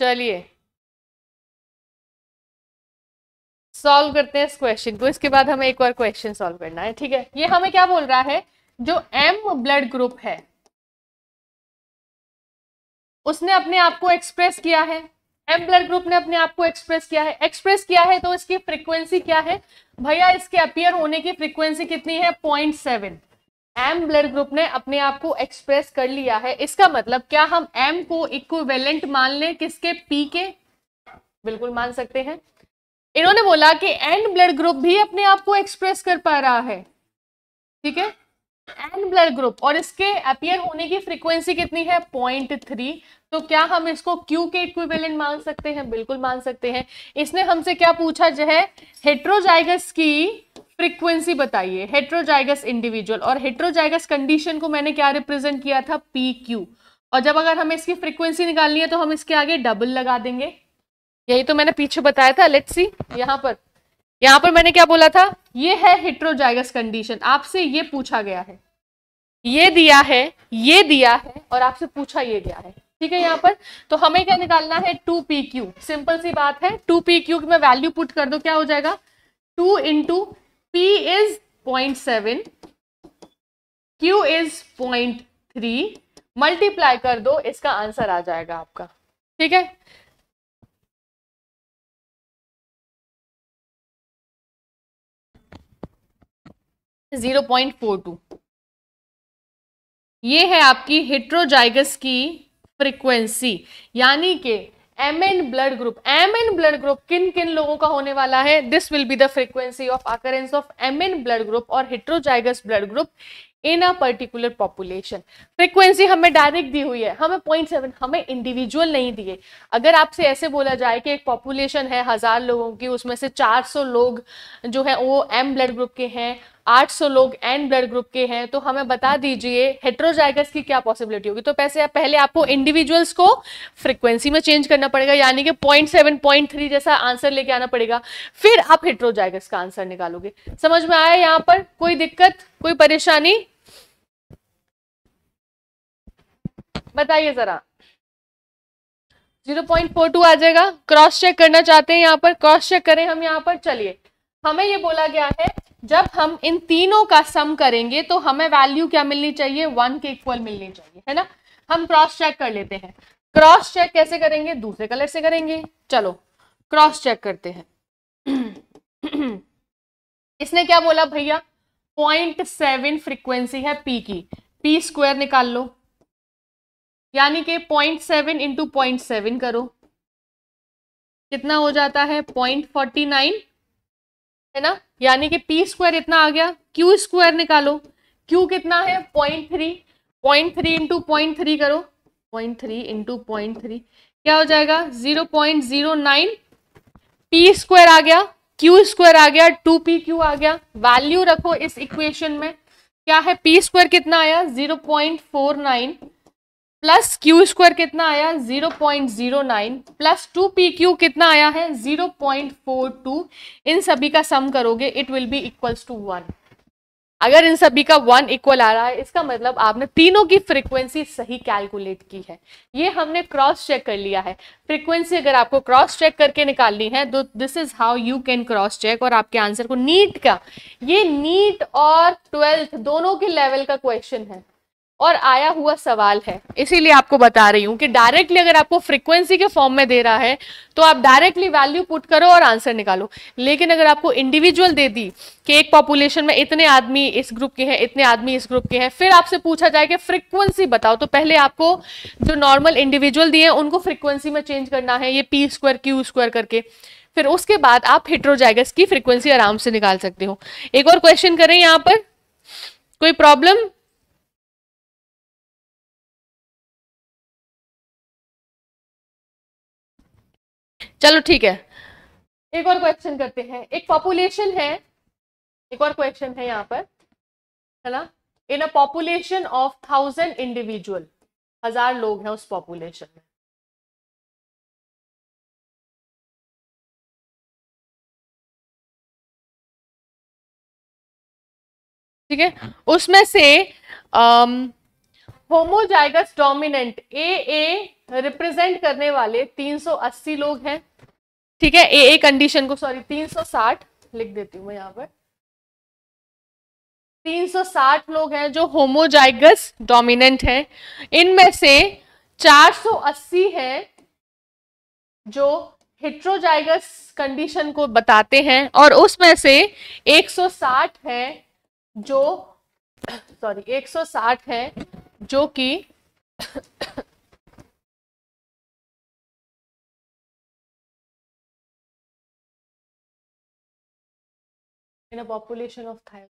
चलिए सॉल्व करते हैं इस क्वेश्चन को। इसके बाद हमें एक और क्वेश्चन सॉल्व करना है, ठीक है। ये हमें क्या बोल रहा है, जो एम ब्लड ग्रुप है उसने अपने आप को एक्सप्रेस किया है, एम ब्लड ग्रुप ने अपने आप को एक्सप्रेस किया है, एक्सप्रेस किया है तो इसकी फ्रीक्वेंसी क्या है भैया, इसके अपीयर होने की फ्रीक्वेंसी कितनी है, point seven. M blood group ने अपने आप को एक्सप्रेस कर लिया है, इसका मतलब क्या हम एम को इक्विवेलेंट मान लें किसके, पी के, बिल्कुल मान सकते हैं। इन्होंने बोला कि एन ब्लड ग्रुप भी अपने आप को एक्सप्रेस कर पा रहा है, ठीक है, एन ब्लड ग्रुप, और इसके अपीयर होने की फ्रीक्वेंसी कितनी है, पॉइंट थ्री। तो क्या हम इसको क्यू के इक्विवेलेंट मान सकते हैं, बिल्कुल मान सकते हैं। इसने हमसे क्या पूछा जो है, हेट्रोजाइगस की फ्रीक्वेंसी बताइए, हेट्रोजाइगस इंडिविजुअल, और हेट्रोजाइगस कंडीशन को मैंने क्या रिप्रेजेंट किया था, पी क्यू, और जब अगर हमें इसकी फ्रीक्वेंसी निकालनी है तो हम इसके आगे डबल लगा देंगे, यही तो मैंने पीछे बताया था। लेट्स सी, यहाँ पर यहाँ पर मैंने क्या बोला था, ये है हेट्रोजाइगस कंडीशन, आपसे ये पूछा गया है, ये दिया है, ये दिया है और आपसे पूछा ये गया है, ठीक है। यहाँ पर तो हमें क्या निकालना है, टू पी क्यू, सिंपल सी बात है, टू पी क्यू में वैल्यू पुट कर दो, क्या हो जाएगा, two into P is point seven, q is point three, multiply कर दो, इसका आंसर आ जाएगा आपका, ठीक है। जीरो पॉइंट फोर टू ये है आपकी हेट्रोजाइगस की फ्रीक्वेंसी, यानी कि MN blood group, MN blood group किन किन लोगों का होने वाला है, this will be the frequency of occurrence of MN blood group और heterozygous blood group in a particular population. Frequency हमें डायरेक्ट दी हुई है, हमें पॉइंट सेवन, हमें इंडिविजुअल नहीं दिए। अगर आपसे ऐसे बोला जाए कि एक पॉपुलेशन है हजार लोगों की, उसमें से चार सौ लोग जो है वो एम ब्लड ग्रुप के हैं, आठ सौ लोग एन ब्लड ग्रुप के हैं, तो हमें बता दीजिए हेट्रोजाइगस की क्या पॉसिबिलिटी होगी। तो पैसे पहले आपको इंडिविजुअल्स को फ्रीक्वेंसी में चेंज करना पड़ेगा, यानी कि पॉइंट सेवन, पॉइंट थ्री जैसा आंसर लेके आना पड़ेगा, फिर आप हेट्रोजाइगस का आंसर निकालोगे। समझ में आया यहाँ पर, कोई दिक्कत, कोई परेशानी बताइए जरा। जीरो पॉइंट फोर टू आ जाएगा, क्रॉस चेक करना चाहते हैं यहाँ पर, क्रॉस चेक करें हम यहाँ पर। चलिए हमें ये बोला गया है जब हम इन तीनों का सम करेंगे तो हमें वैल्यू क्या मिलनी चाहिए, वन के इक्वल मिलनी चाहिए, है ना। हम क्रॉस चेक कर लेते हैं, क्रॉस चेक कैसे करेंगे, दूसरे कलर से करेंगे, चलो क्रॉस चेक करते हैं। इसने क्या बोला भैया, पॉइंट सेवन फ्रीक्वेंसी है पी की, पी स्क्वायर निकाल लो, यानी कि point seven into point seven करो, कितना हो जाता है, पॉइंट फोर्टी नाइन, है ना, यानी कि पी स्क्वायर इतना आ गया। क्यू स्क्वायर निकालो, क्यू कितना है, point three, point three into point three करो, point three into point three क्या हो जाएगा, zero point zero nine, p square आ गया, क्यू स्क्वायर आ गया, टू पी क्यू आ गया। वैल्यू रखो इस इक्वेशन में, क्या है, पी स्क्वायर कितना आया, zero point four nine, plus Q square कितना आया, zero point zero nine, plus two p q कितना आया है, जीरो पॉइंट फोर टू, इन सभी का सम करोगे, it will be equals to one. अगर इन सभी का वन इक्वल आ रहा है, इसका मतलब आपने तीनों की फ्रीक्वेंसी सही कैलकुलेट की है। ये हमने क्रॉस चेक कर लिया है। फ्रीक्वेंसी अगर आपको क्रॉस चेक करके निकालनी है तो this is how you can cross check, और आपके आंसर को नीट का, ये नीट और ट्वेल्थ दोनों के लेवल का क्वेश्चन है और आया हुआ सवाल है, इसीलिए आपको बता रही हूँ कि डायरेक्टली अगर आपको फ्रीक्वेंसी के फॉर्म में दे रहा है तो आप डायरेक्टली वैल्यू पुट करो और आंसर निकालो। लेकिन अगर आपको इंडिविजुअल दे दी कि एक पॉपुलेशन में इतने आदमी इस ग्रुप के हैं, इतने आदमी इस ग्रुप के हैं, फिर आपसे पूछा जाए कि फ्रीक्वेंसी बताओ, तो पहले आपको जो नॉर्मल इंडिविजुअल दिए उनको फ्रीक्वेंसी में चेंज करना है, ये पी स्क्वायर क्यू स्क्वायर करके, फिर उसके बाद आप हेट्रोजाइगस की फ्रीक्वेंसी आराम से निकाल सकते हो। एक और क्वेश्चन करें यहाँ पर, कोई प्रॉब्लम? चलो ठीक है, एक और क्वेश्चन करते हैं। एक पॉपुलेशन है, एक और क्वेश्चन है यहाँ पर, है ना, in a population of thousand individual, हजार लोग हैं उस पॉपुलेशन में। ठीक है, उसमें से homozygous dominant A A represent करने वाले तीन सौ अस्सी लोग हैं, ठीक है। ए ए कंडीशन को सॉरी तीन सौ साठ लिख देती हूँ मैं यहाँ पर, तीन सौ साठ लोग हैं जो होमोजाइगस डोमिनेंट हैं। इनमें से चार सौ अस्सी हैं जो हेट्रोजाइगस कंडीशन को बताते हैं और उसमें से एक सौ साठ हैं जो सॉरी एक सौ साठ हैं जो कि in a population of thyroid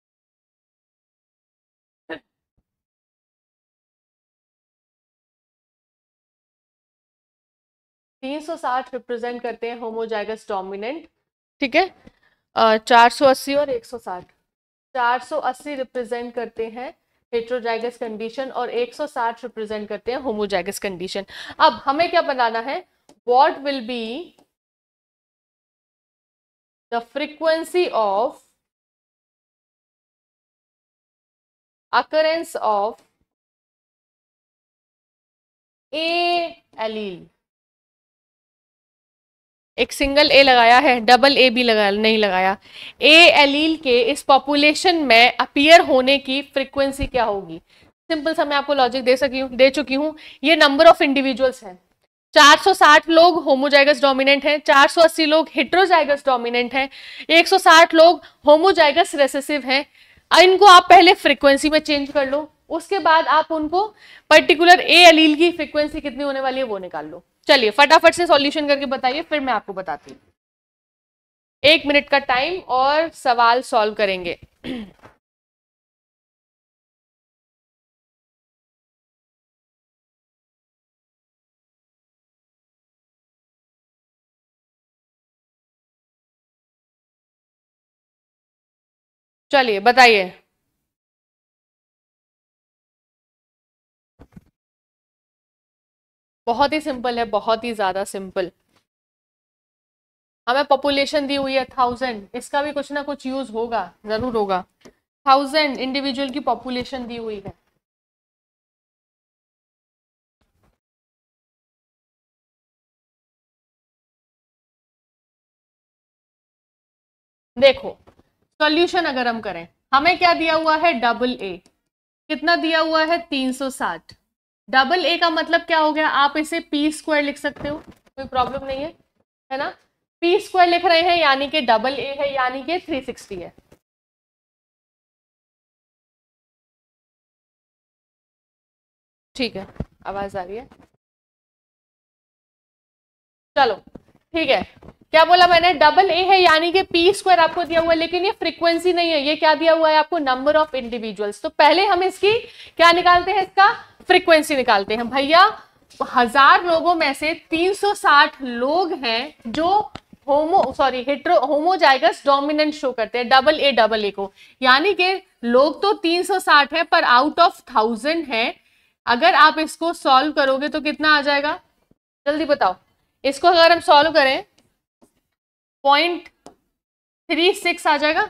तीन सौ साठ रिप्रेजेंट करते हैं होमोजाइगस डोमिनेंट, ठीक है। चार सौ अस्सी और एक सौ साठ, चार सौ अस्सी रिप्रेजेंट करते हैं हेट्रोजाइगस कंडीशन और एक सौ साठ रिप्रेजेंट करते हैं होमोजाइगस कंडीशन। अब हमें क्या बनाना है, what will be the frequency of occurrence of A allele. एक सिंगल ए लगाया है, डबल ए भी लगा नहीं लगाया। ए एलील के इस पॉपुलेशन में अपीयर होने की फ्रीक्वेंसी क्या होगी? सिंपल सा मैं आपको लॉजिक दे सकी हूँ, दे चुकी हूँ। ये नंबर ऑफ इंडिविजुअल्स हैं, चार सौ साठ लोग होमोजाइगस डोमिनेंट हैं, चार सौ अस्सी लोग हेट्रोजाइगस डोमिनेंट हैं, एक सौ साठ लोग होमोजाइगस रेसेसिव हैं। इनको आप पहले फ्रीक्वेंसी में चेंज कर लो, उसके बाद आप उनको पर्टिकुलर ए एलील की फ्रीक्वेंसी कितनी होने वाली है वो निकाल लो। चलिए फटाफट से सॉल्यूशन करके बताइए, फिर मैं आपको बताती हूँ। एक मिनट का टाइम और सवाल सॉल्व करेंगे। चलिए बताइए। बहुत ही सिंपल है, बहुत ही ज्यादा सिंपल। हमें पॉपुलेशन दी हुई है थाउजेंड, इसका भी कुछ ना कुछ यूज होगा, जरूर होगा। थाउजेंड इंडिविजुअल की पॉपुलेशन दी हुई है, देखो सॉल्यूशन अगर हम करें, हमें क्या दिया हुआ है, डबल ए। कितना दिया हुआ है, तीन सौ साठ। डबल ए का मतलब क्या हो गया, आप इसे पी स्क्वायर लिख सकते हो, कोई प्रॉब्लम नहीं है, है ना। पी स्क्वायर लिख रहे हैं यानी कि डबल ए है, यानी कि तीन सौ साठ है। ठीक है, आवाज आ रही है? चलो ठीक है। क्या बोला मैंने, डबल ए है यानी कि पी स्क्वायर आपको दिया हुआ है, लेकिन ये फ्रीक्वेंसी नहीं है। ये क्या दिया हुआ है आपको, नंबर ऑफ इंडिविजुअल्स। तो पहले हम इसकी क्या निकालते हैं, इसका फ्रीक्वेंसी निकालते हैं। भैया हजार लोगों में से तीन सौ साठ लोग हैं जो homo sorry hetero homozygous dominant show करते हैं, डबल ए डबल ए को। यानी कि लोग तो तीन सौ साठ है पर आउट ऑफ थाउजेंड है। अगर आप इसको सॉल्व करोगे तो कितना आ जाएगा, जल्दी बताओ। इसको अगर हम सॉल्व करें पॉइंट थ्री सिक्स आ जाएगा,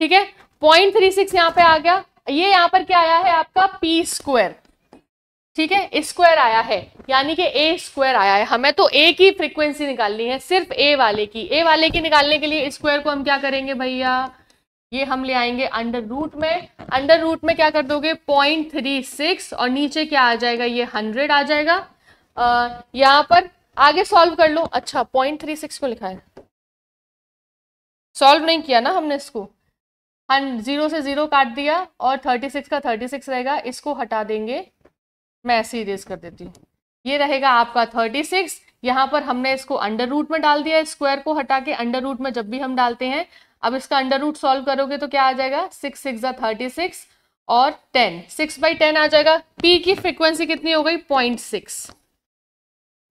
ठीक है। पॉइंट थ्री सिक्स यहाँ पे आ गया। ये यहाँ पर क्या आया है आपका, पी स्क्वायर, ठीक है, स्क्वायर आया है यानी कि ए स्क्वायर आया है। हमें तो ए की फ्रीक्वेंसी निकालनी है, सिर्फ ए वाले की। ए वाले की निकालने के लिए स्क्वायर को हम क्या करेंगे भैया, ये हम ले आएंगे अंडर रूट में। अंडर रूट में क्या कर दोगे, पॉइंट थ्री सिक्स और नीचे क्या आ जाएगा, ये हंड्रेड आ जाएगा। यहाँ पर आगे सॉल्व कर लो। अच्छा, पॉइंट थ्री सिक्स को लिखा है, सॉल्व नहीं किया ना हमने इसको। हम जीरो से जीरो काट दिया और छत्तीस का छत्तीस रहेगा, इसको हटा देंगे। मैं ऐसे ही रेस कर देती हूँ, ये रहेगा आपका छत्तीस। यहाँ पर हमने इसको अंडर रूट में डाल दिया, स्क्वायर को हटा के अंडर रूट में जब भी हम डालते हैं। अब इसका अंडर रूट सॉल्व करोगे तो क्या आ जाएगा, सिक्स सिक्स या थर्टी सिक्स और टेन, सिक्स बाई टेन आ जाएगा। पी की फ्रिक्वेंसी कितनी हो गई, पॉइंट सिक्स,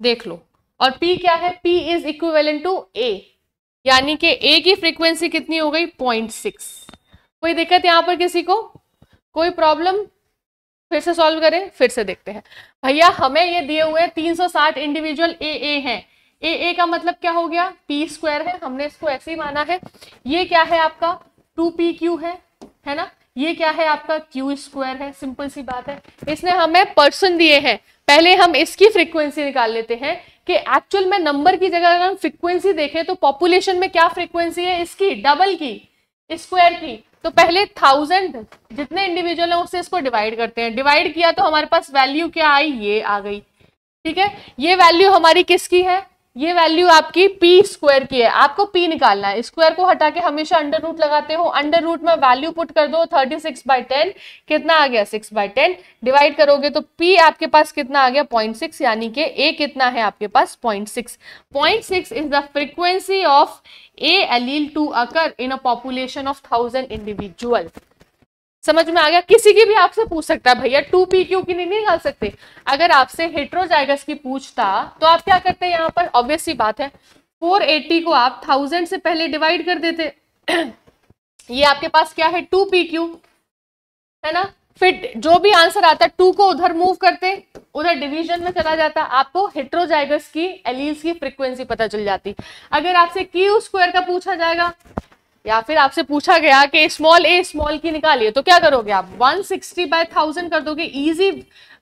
देख लो। और पी क्या है, P is equivalent to A, यानी कि ए की फ्रिक्वेंसी कितनी हो गई, पॉइंट सिक्स। कोई दिक्कत यहाँ पर किसी को, कोई प्रॉब्लम? फिर से सॉल्व करें, फिर से देखते हैं। भैया हमें ये दिए हुए तीन सौ साठ इंडिविजुअल ए ए हैं। ए ए का मतलब क्या हो गया, पी स्क्वायर है, हमने इसको ऐसे ही माना है। ये क्या है आपका, टू पी क्यू है, है ना। ये क्या है आपका क्यू स्क्वायर है। सिंपल सी बात है, इसने हमें पर्सन दिए हैं, पहले हम इसकी फ्रीक्वेंसी निकाल लेते हैं कि एक्चुअल में नंबर की जगह अगर हम फ्रीक्वेंसी देखें तो पॉपुलेशन में क्या फ्रीक्वेंसी है इसकी, डबल की, स्क्वायर की। तो पहले थाउजेंड जितने इंडिविजुअल हैं उससे इसको डिवाइड करते हैं, डिवाइड किया तो हमारे पास वैल्यू क्या आई, ये आ गई। ठीक है, ये वैल्यू हमारी किसकी है, ये वैल्यू आपकी पी स्क्वायर की है। आपको पी निकालना है, स्क्वायर को हटा के हमेशा अंडर रूट लगाते हो, अंडर रूट में वैल्यू पुट कर दो, थर्टी सिक्स बाई टेन, कितना आ गया सिक्स बाई टेन, डिवाइड करोगे तो पी आपके पास कितना आ गया पॉइंट सिक्स, यानी कि ए कितना है आपके पास point six. Point six is the frequency of A allele to occur in a population of thousand individual. समझ में आ गया। किसी की भी आपसे पूछ सकता है भैया टू पी क्यू की नहीं निकाल सकते, अगर आपसे हेट्रोजाइगस की पूछता तो आप क्या करते हैं, यहाँ पर ऑब्वियसली बात है फोर एटी को आप थाउजेंड से पहले डिवाइड कर देते, ये आपके पास क्या है टू पी क्यू है ना, फिर जो भी आंसर आता टू को उधर मूव करते, उधर डिवीजन में चला जाता, आपको हेट्रोजाइगस की एलील्स की फ्रिक्वेंसी पता चल जाती। अगर आपसे क्यू स्क्वायर का पूछा जाएगा या फिर आपसे पूछा गया कि स्मॉल ए स्मॉल की निकालिए, तो क्या करोगे आप वन सिक्सटी बाय थाउजेंड कर दोगे। इजी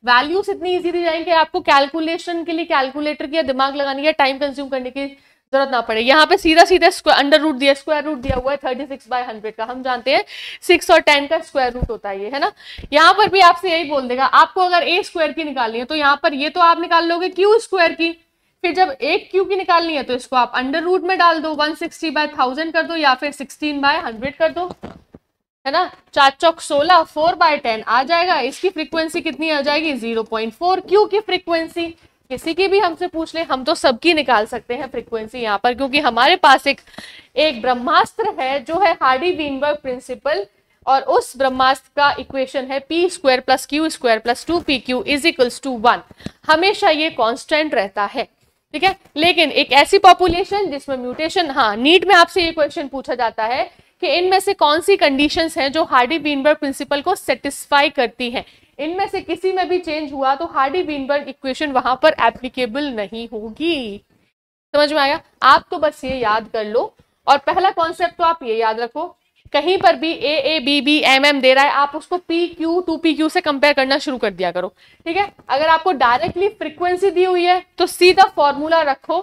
वैल्यूज इतनी इजी दी जाएंगे आपको, कैलकुलेशन के लिए कैलकुलेटर की या दिमाग लगाने या टाइम कंज्यूम करने की जरूरत ना पड़े। यहाँ पे सीधा सीधा अंडर रूट दिया, स्क्वायर रूट दिया हुआ है थर्टी सिक्स बाय हंड्रेड का, हम जानते हैं सिक्स और टेन का स्क्वायर रूट होता है ये, है ना। यहाँ पर भी आपसे यही बोल देगा, आपको अगर ए स्क्वायर की निकालनी है तो यहाँ पर ये तो आप निकाल लोगे क्यू स्क्वायर की, फिर जब एक क्यू की निकालनी है तो इसको आप अंडर रूट में डाल दो, वन सिक्सटी बाय थाउजेंड कर दो या फिर सिक्सटीन बाय हंड्रेड कर दो, है ना। चार चौक सोलह, फोर बाय टेन आ जाएगा, इसकी फ्रीक्वेंसी कितनी आ जाएगी जीरो पॉइंट फोर। क्यू की फ्रीक्वेंसी किसी की भी हमसे पूछ ले, हम तो सबकी निकाल सकते हैं फ्रीक्वेंसी यहाँ पर, क्योंकि हमारे पास एक एक ब्रह्मास्त्र है जो है हार्डी-वाइनबर्ग प्रिंसिपल, और उस ब्रह्मास्त्र का इक्वेशन है p square plus Q square plus two p q is equals to one. हमेशा ये कॉन्स्टेंट रहता है, ठीक है। लेकिन एक ऐसी पॉपुलेशन जिसमें म्यूटेशन, हाँ नीट में आपसे ये क्वेश्चन पूछा जाता है कि इनमें से कौन सी कंडीशंस हैं जो हार्डी-वाइनबर्ग प्रिंसिपल को सेटिस्फाई करती हैं, इनमें से किसी में भी चेंज हुआ तो हार्डी-वाइनबर्ग इक्वेशन वहां पर एप्लीकेबल नहीं होगी। समझ में आया। आप तो बस ये याद कर लो, और पहला कॉन्सेप्ट तो आप ये याद रखो, कहीं पर भी A A B B M M दे रहा है आप उसको p q two p q से कंपेयर करना शुरू कर दिया करो, ठीक है। अगर आपको डायरेक्टली फ्रीक्वेंसी दी हुई है तो सीधा फॉर्मूला रखो,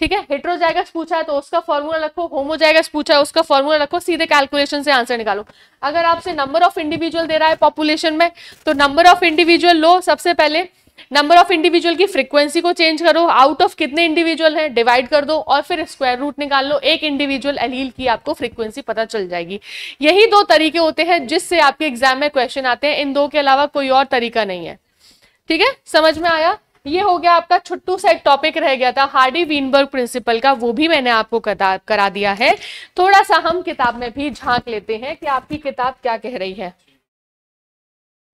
ठीक है। हेट्रोजाइगस पूछा है तो उसका फॉर्मूला रखो, होमोजाइगस पूछा है उसका फॉर्मूला रखो, सीधे कैलकुलेशन से आंसर निकालो। अगर आपसे नंबर ऑफ इंडिविजुअल दे रहा है पॉपुलेशन में तो नंबर ऑफ इंडिविजुअल लो, सबसे पहले नंबर ऑफ इंडिविजुअल की फ्रीक्वेंसी को चेंज करो, आउट ऑफ कितने इंडिविजुअल हैं डिवाइड कर दो और फिर स्क्वायर रूट निकाल लो, एक इंडिविजुअल एलील की आपको फ्रीक्वेंसी पता चल जाएगी। यही दो तरीके होते हैं जिससे आपके एग्जाम में क्वेश्चन आते हैं, इन दो के अलावा कोई और तरीका नहीं है, ठीक है। समझ में आया। ये हो गया आपका छुट्टू सा एक टॉपिक रह गया था हार्डी-वाइनबर्ग प्रिंसिपल का, वो भी मैंने आपको करा दिया है। थोड़ा सा हम किताब में भी झांक लेते हैं कि आपकी किताब क्या कह रही है।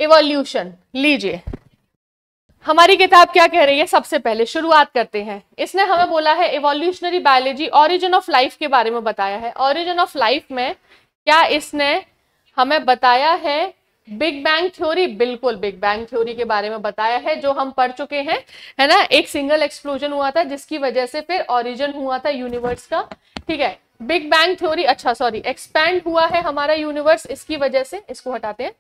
इवोल्यूशन, लीजिए हमारी किताब क्या कह रही है। सबसे पहले शुरुआत करते हैं, इसने हमें बोला है evolutionary biology, origin of life के बारे में बताया है। ओरिजिन ऑफ लाइफ में क्या इसने हमें बताया है बिग बैंग थ्योरी, बिल्कुल बिग बैंग थ्योरी के बारे में बताया है जो हम पढ़ चुके हैं, है ना। एक सिंगल एक्सप्लोजन हुआ था जिसकी वजह से फिर ओरिजिन हुआ था यूनिवर्स का, ठीक है। बिग बैंग थ्योरी, अच्छा सॉरी एक्सपैंड हुआ है हमारा यूनिवर्स इसकी वजह से, इसको हटाते हैं।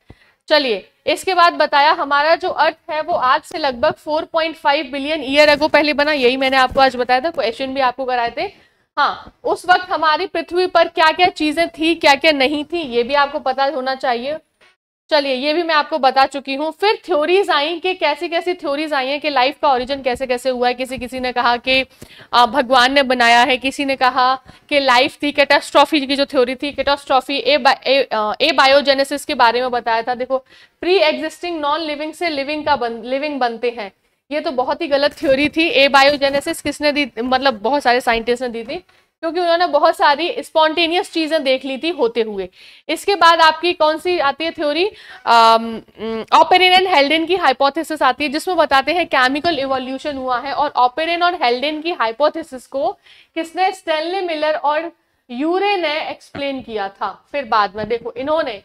चलिए इसके बाद बताया हमारा जो अर्थ है वो आज से लगभग four point five billion year ago पहले बना, यही मैंने आपको आज बताया था, क्वेश्चन भी आपको कराए थे। हाँ, उस वक्त हमारी पृथ्वी पर क्या क्या चीजें थी क्या क्या नहीं थी ये भी आपको पता होना चाहिए। चलिए ये भी मैं आपको बता चुकी हूँ। फिर थ्योरीज आई कि कैसी कैसी थ्योरीज आई हैं कि लाइफ का ओरिजिन कैसे कैसे हुआ है। किसी किसी ने कहा कि भगवान ने बनाया है, किसी ने कहा कि लाइफ थी। कैटास्ट्रॉफी की जो थ्योरी थी, कैटास्ट्रॉफी ए, बा, ए, ए बायोजेनेसिस के बारे में बताया था। देखो, प्री एग्जिस्टिंग नॉन लिविंग से लिविंग का बन, लिविंग बनते हैं, ये तो बहुत ही गलत थ्योरी थी। ए बायोजेनेसिस किसने दी, मतलब बहुत सारे साइंटिस्ट ने दी थी क्योंकि उन्होंने बहुत सारी स्पॉन्टेनियस चीजें देख ली थी होते हुए। इसके बाद आपकी कौन सी आती है थ्योरी, ओपेरिन एंड हेल्डेन की हाइपोथेसिस आती है जिसमें बताते हैं केमिकल इवोल्यूशन हुआ है। और ओपेरिन और हेल्डेन की हाइपोथेसिस को किसने, स्टैनली मिलर और यूरे ने एक्सप्लेन किया था। फिर बाद में देखो इन्होंने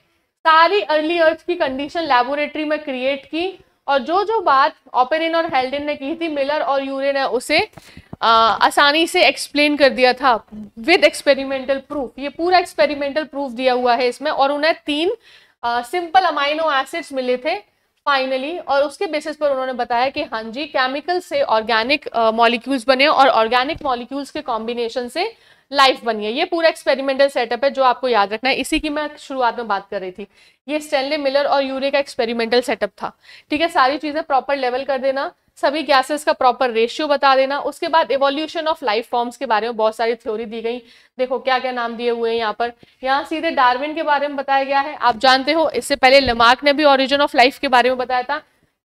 सारी अर्ली अर्थ की कंडीशन लेबोरेटरी में क्रिएट की और जो जो बात ओपेरिन और हेल्डेन ने की थी मिलर और यूरे ने उसे आ, आसानी से एक्सप्लेन कर दिया था विद एक्सपेरिमेंटल प्रूफ। ये पूरा एक्सपेरिमेंटल प्रूफ दिया हुआ है इसमें और उन्हें तीन सिंपल अमाइनो एसिड्स मिले थे फाइनली, और उसके बेसिस पर उन्होंने बताया कि हाँ जी केमिकल से ऑर्गेनिक मॉलिक्यूल्स बने और ऑर्गेनिक मॉलिक्यूल्स के कॉम्बिनेशन से लाइफ बनी है। ये पूरा एक्सपेरिमेंटल सेटअप है जो आपको याद रखना है, इसी की मैं शुरुआत में बात कर रही थी। ये स्टैनले मिलर और यूरे का एक्सपेरिमेंटल सेटअप था। ठीक है, सारी चीज़ें प्रॉपर लेवल कर देना, सभी गैसेस का प्रॉपर रेशियो बता देना। उसके बाद एवोल्यूशन ऑफ लाइफ फॉर्म्स के बारे में बहुत सारी थ्योरी दी गई, देखो क्या क्या नाम दिए हुए हैं यहाँ पर। यहाँ सीधे डार्विन के बारे में बताया गया है, आप जानते हो इससे पहले लमार्क ने भी ओरिजिन ऑफ लाइफ के बारे में बताया था।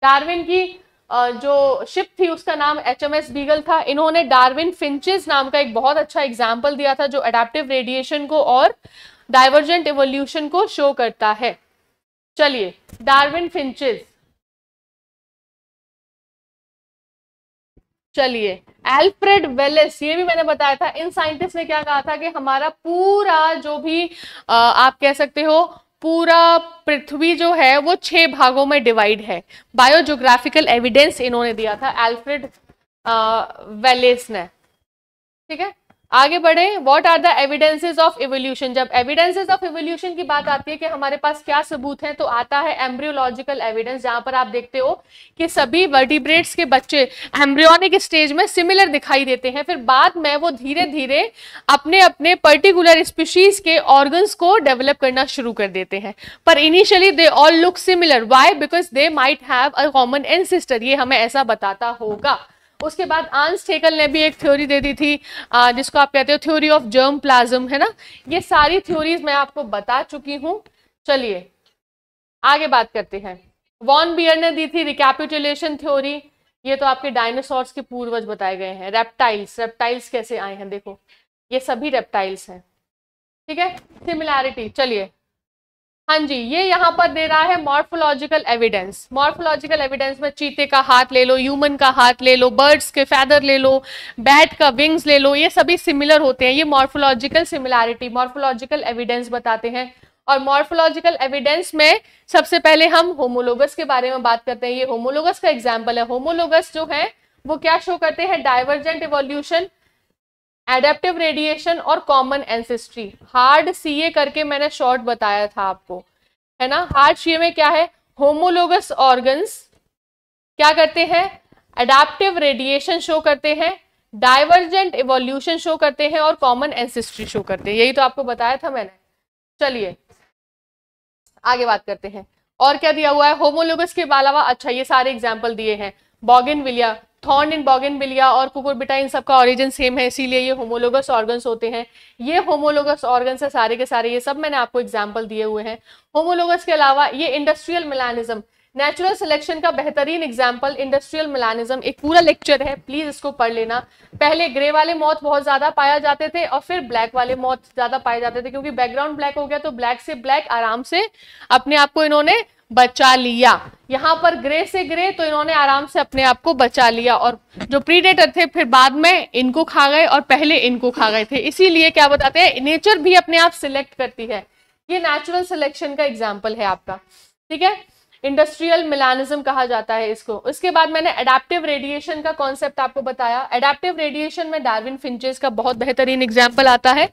डार्विन की जो शिप थी उसका नाम एच एम एस बीगल था। इन्होंने डार्विन फिंचेस नाम का एक बहुत अच्छा एग्जाम्पल दिया था जो अडेप्टिव रेडिएशन को और डाइवर्जेंट एवोल्यूशन को शो करता है। चलिए, डार्विन फिंचेस, चलिए एल्फ्रेड वेलेस, ये भी मैंने बताया था। इन साइंटिस्ट ने क्या कहा था कि हमारा पूरा जो भी आप कह सकते हो पूरा पृथ्वी जो है वो छह भागों में डिवाइड है। बायोजियोग्राफिकल एविडेंस इन्होंने दिया था एल्फ्रेड वेलेस ने। ठीक है, आगे बढ़े। What are the evidences of evolution. जब एविडेंसेस ऑफ एवोल्यूशन की बात आती है कि हमारे पास क्या सबूत हैं, तो आता है एम्ब्रियोलॉजिकल एविडेंस, जहां पर आप देखते हो कि सभी वर्टिब्रेट्स के बच्चे एम्ब्रियोनिक स्टेज में सिमिलर दिखाई देते हैं, फिर बाद में वो धीरे धीरे अपने अपने पर्टिकुलर स्पीशीज के ऑर्गन्स को डेवलप करना शुरू कर देते हैं, पर initially they all look similar. Why? Because they might have a common ancestor, ये हमें ऐसा बताता होगा। उसके बाद आंस टेकल ने भी एक थ्योरी दे दी थी जिसको आप कहते हो थ्योरी ऑफ जर्म प्लाज्म, है ना। ये सारी थ्योरीज मैं आपको बता चुकी हूँ। चलिए आगे बात करते हैं। वॉन बियर ने दी थी रिकैपिटुलेशन थ्योरी, ये तो आपके डायनासोर्स के पूर्वज बताए गए हैं। रेप्टाइल्स, रेप्टाइल्स कैसे आए हैं, देखो ये सभी रेप्टाइल्स हैं। ठीक है, सिमिलैरिटी। चलिए, हाँ जी, ये यहाँ पर दे रहा है मॉर्फोलॉजिकल एविडेंस। मॉर्फोलॉजिकल एविडेंस में चीते का हाथ ले लो, ह्यूमन का हाथ ले लो, बर्ड्स के फैदर ले लो, बैट का विंग्स ले लो, ये सभी सिमिलर होते हैं। ये मॉर्फोलॉजिकल सिमिलैरिटी, मॉर्फोलॉजिकल एविडेंस बताते हैं। और मॉर्फोलॉजिकल एविडेंस में सबसे पहले हम होमोलोगस के बारे में बात करते हैं। ये होमोलोगस का एग्जाम्पल है। होमोलोगस जो है वो क्या शो करते हैं? डाइवर्जेंट एवोल्यूशन, एडेप्टिव रेडिएशन और कॉमन एंसेस्ट्री। हार्ड सीए करके मैंने शॉर्ट बताया था आपको, है ना। हार्ड सीए में क्या है? होमोलोगस ऑर्गन्स क्या करते हैं? एडेप्टिव रेडिएशन शो करते हैं, डाइवर्जेंट इवोल्यूशन शो करते हैं और कॉमन एंसेस्ट्री शो करते हैं। यही तो आपको बताया था मैंने। चलिए आगे बात करते हैं। और क्या दिया हुआ है होमोलोगस के अलावा? अच्छा, ये सारे एग्जाम्पल दिए हैं। बॉगेनविलिया, थॉर्न इन बॉगेनविलिया और कुकुरबिटा, इन सबका ऑरिजिन सेम है, इसीलिए ये होमोलोगस ऑर्गन्स होते हैं। ये होमोलोगस ऑर्गन्स है सारे के सारे, ये सब मैंने आपको एग्जाम्पल दिए हुए हैं। होमोलोगस के अलावा ये इंडस्ट्रियल मेलानिज्म, नेचुरल सिलेक्शन का बेहतरीन एग्जाम्पल इंडस्ट्रियल मेलानिज्म। एक पूरा लेक्चर है, प्लीज इसको पढ़ लेना। पहले ग्रे वाले मॉथ बहुत ज्यादा पाए जाते थे और फिर ब्लैक वाले मॉथ ज्यादा पाए जाते थे, क्योंकि बैकग्राउंड ब्लैक हो गया तो ब्लैक से ब्लैक आराम से अपने आप को इन्होंने बचा लिया। यहाँ पर ग्रे से ग्रे, तो इन्होंने आराम से अपने आप को बचा लिया। और जो प्रीडेटर थे फिर बाद में इनको खा गए और पहले इनको खा गए थे, इसीलिए क्या बताते हैं, नेचर भी अपने आप सिलेक्ट करती है। ये नेचुरल सिलेक्शन का एग्जाम्पल है आपका। ठीक है, इंडस्ट्रियल मेलानिज्म कहा जाता है इसको। उसके बाद मैंने एडेप्टिव रेडिएशन का कॉन्सेप्ट आपको बताया। एडेप्टिव रेडिएशन में डार्विन फिंचेस का बहुत बेहतरीन एग्जाम्पल आता है।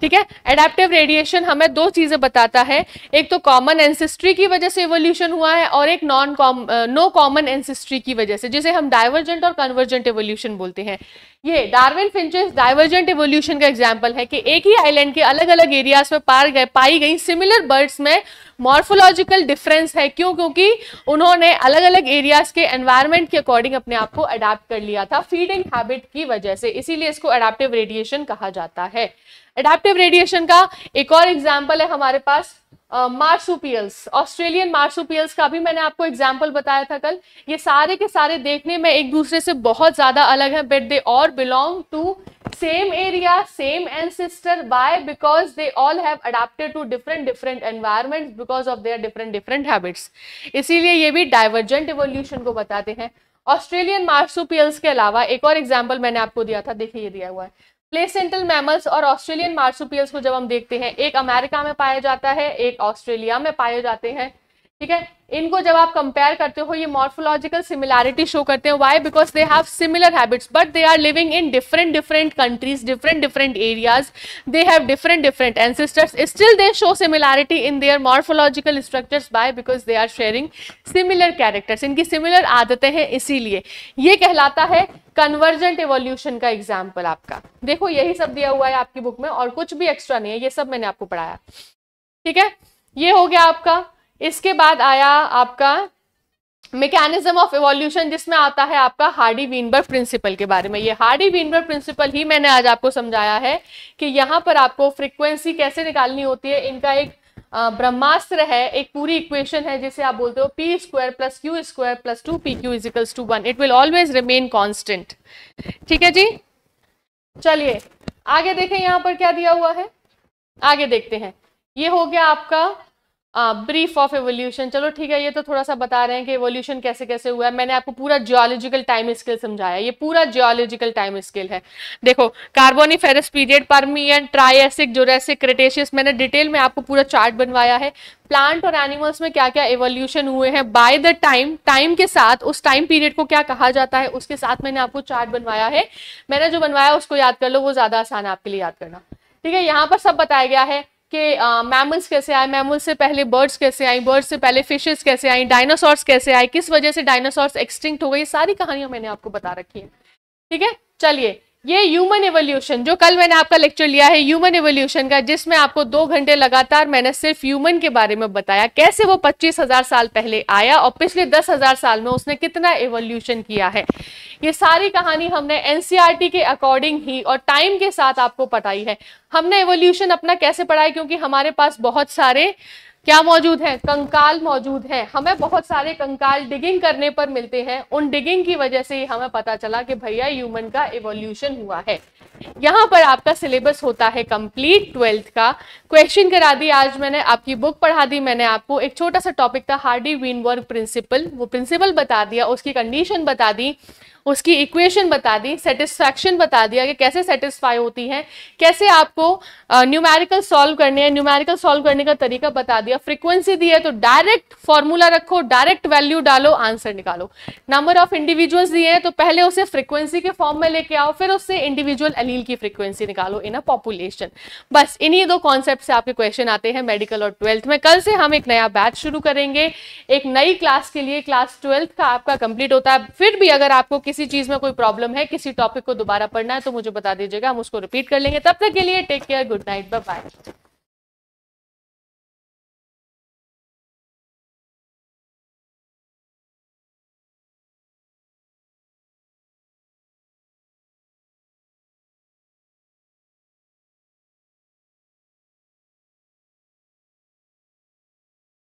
ठीक है, एडेप्टिव रेडिएशन हमें दो चीज़ें बताता है, एक तो कॉमन एंसेस्ट्री की वजह से एवोल्यूशन हुआ है और एक non com no common ancestry की वजह से, जिसे हम डाइवर्जेंट और कन्वर्जेंट एवोल्यूशन बोलते हैं। ये डार्विन फिंचेस डाइवर्जेंट एवोल्यूशन का एग्जाम्पल है कि एक ही आइलैंड के अलग अलग एरियाज में पार गए पाई गई सिमिलर बर्ड्स में मॉर्फोलॉजिकल डिफरेंस है। क्यों? क्योंकि उन्होंने अलग अलग एरियाज के एनवायरनमेंट के अकॉर्डिंग अपने आप को अडेप्ट कर लिया था फीडिंग हैबिट की वजह से, इसीलिए इसको अडेप्टिव रेडिएशन कहा जाता है। अडेप्टिव रेडिएशन का एक और एग्जाम्पल है हमारे पास मार्सुपियल्स, ऑस्ट्रेलियन मार्सुपियल्स का भी मैंने आपको एग्जाम्पल बताया था कल। ये सारे के सारे देखने में एक दूसरे से बहुत ज़्यादा अलग हैं, but they all belong to same area, same ancestor. Why? Because they all have adapted to different different environments because of their different different habits, इसीलिए ये भी डाइवर्जेंट एवोल्यूशन को बताते हैं। ऑस्ट्रेलियन मार्सुपियल्स के अलावा एक और एग्जाम्पल मैंने आपको दिया था, देखिए ये दिया हुआ है। प्लेसेंटल मैमल्स और ऑस्ट्रेलियन मार्सुपियल्स को जब हम देखते हैं, एक अमेरिका में पाया जाता है, एक ऑस्ट्रेलिया में पाए जाते हैं। ठीक है, इनको जब आप कंपेयर करते हो ये मॉर्फोलॉजिकल सिमिलैरिटी शो करते हैं. Why? Because they have similar habits but they are living in different different countries, different different areas, they have different different ancestors, still they show similarity in their morphological structures. Why? Because they are sharing similar characters, इनकी सिमिलर आदतें हैं, इसीलिए ये कहलाता है कन्वर्जेंट एवोल्यूशन का एग्जाम्पल आपका. देखो यही सब दिया हुआ है आपकी बुक में और कुछ भी एक्स्ट्रा नहीं है, ये सब मैंने आपको पढ़ाया. ठीक है, ये हो गया आपका. इसके बाद आया आपका मैकेनिज्म ऑफ इवोल्यूशन, जिसमें आता है आपका हार्डी-वाइनबर्ग प्रिंसिपल के बारे में. ये हार्डी-वाइनबर्ग प्रिंसिपल ही मैंने आज आपको समझाया है कि यहाँ पर आपको फ्रीक्वेंसी कैसे निकालनी होती है. इनका एक ब्रह्मास्त्र है, एक पूरी इक्वेशन है जिसे आप बोलते हो p square plus Q square plus two p q equals to one. It will always remain constant. ठीक है जी, चलिए आगे देखें यहाँ पर क्या दिया हुआ है. आगे देखते हैं, ये हो गया आपका ब्रीफ ऑफ एवोल्यूशन. चलो ठीक है, ये तो थोड़ा सा बता रहे हैं कि एवोल्यूशन कैसे कैसे हुआ है. मैंने आपको पूरा जियोलॉजिकल टाइम स्केल समझाया, ये पूरा जियोलॉजिकल टाइम स्केल है. देखो Carboniferous period, Permian, Triassic, Jurassic, Cretaceous, मैंने डिटेल में आपको पूरा चार्ट बनवाया है. प्लांट और एनिमल्स में क्या क्या एवोल्यूशन हुए हैं बाय द टाइम, टाइम के साथ उस टाइम पीरियड को क्या कहा जाता है, उसके साथ मैंने आपको चार्ट बनवाया है. मैंने जो बनवाया उसको याद कर लो, वो ज़्यादा आसान है आपके लिए याद करना. ठीक है, यहाँ पर सब बताया गया है कि मैमल्स uh, कैसे आए, मैमल्स से पहले बर्ड्स कैसे आई, बर्ड्स से पहले फिशेस कैसे आई, डायनासोर्स कैसे आए, किस वजह से डायनासोर्स एक्सटिंक्ट हो गए, सारी कहानियां मैंने आपको बता रखी है. ठीक है, चलिए ये ह्यूमन एवोल्यूशन, जो कल मैंने आपका लेक्चर लिया है ह्यूमन एवोल्यूशन का, जिसमें आपको दो घंटे लगातार मैंने सिर्फ ह्यूमन के बारे में बताया, कैसे वो पच्चीस हजार साल पहले आया और पिछले दस हजार साल में उसने कितना एवोल्यूशन किया है. ये सारी कहानी हमने एनसीईआरटी के अकॉर्डिंग ही और टाइम के साथ आपको पढ़ाई है. हमने एवोल्यूशन अपना कैसे पढ़ाया, क्योंकि हमारे पास बहुत सारे क्या मौजूद हैं, कंकाल मौजूद हैं. हमें बहुत सारे कंकाल डिगिंग करने पर मिलते हैं, उन डिगिंग की वजह से ही हमें पता चला कि भैया ह्यूमन का इवोल्यूशन हुआ है. यहाँ पर आपका सिलेबस होता है कंप्लीट ट्वेल्थ का. क्वेश्चन करा दी आज मैंने, आपकी बुक पढ़ा दी मैंने आपको. एक छोटा सा टॉपिक था हार्डी-वाइनबर्ग प्रिंसिपल, वो प्रिंसिपल बता दिया, उसकी कंडीशन बता दी, उसकी इक्वेशन बता दी, सेटिस्फैक्शन बता दिया कि कैसे सेटिस्फाई होती है, कैसे आपको न्यूमेरिकल सॉल्व करने हैं, न्यूमेरिकल सॉल्व करने का तरीका बता दिया. फ्रीक्वेंसी दी है तो डायरेक्ट फॉर्मूला रखो, डायरेक्ट वैल्यू डालो, आंसर निकालो. नंबर ऑफ इंडिविजुअल्स दिए हैं तो पहले उसे फ्रीक्वेंसी के फॉर्म में लेके आओ, फिर उससे इंडिविजुअल एलील की फ्रीक्वेंसी निकालो इन अ पॉपुलेशन. बस इन्हीं दो कॉन्सेप्ट से आपके क्वेश्चन आते हैं मेडिकल और ट्वेल्थ में. कल से हम एक नया बैच शुरू करेंगे एक नई क्लास के लिए. क्लास ट्वेल्थ का आपका कंप्लीट होता है. फिर भी अगर आपको किसी चीज में कोई प्रॉब्लम है, किसी टॉपिक को दोबारा पढ़ना है तो मुझे बता दीजिएगा, हम उसको रिपीट कर लेंगे. तब तक के लिए take care, good night, bye bye.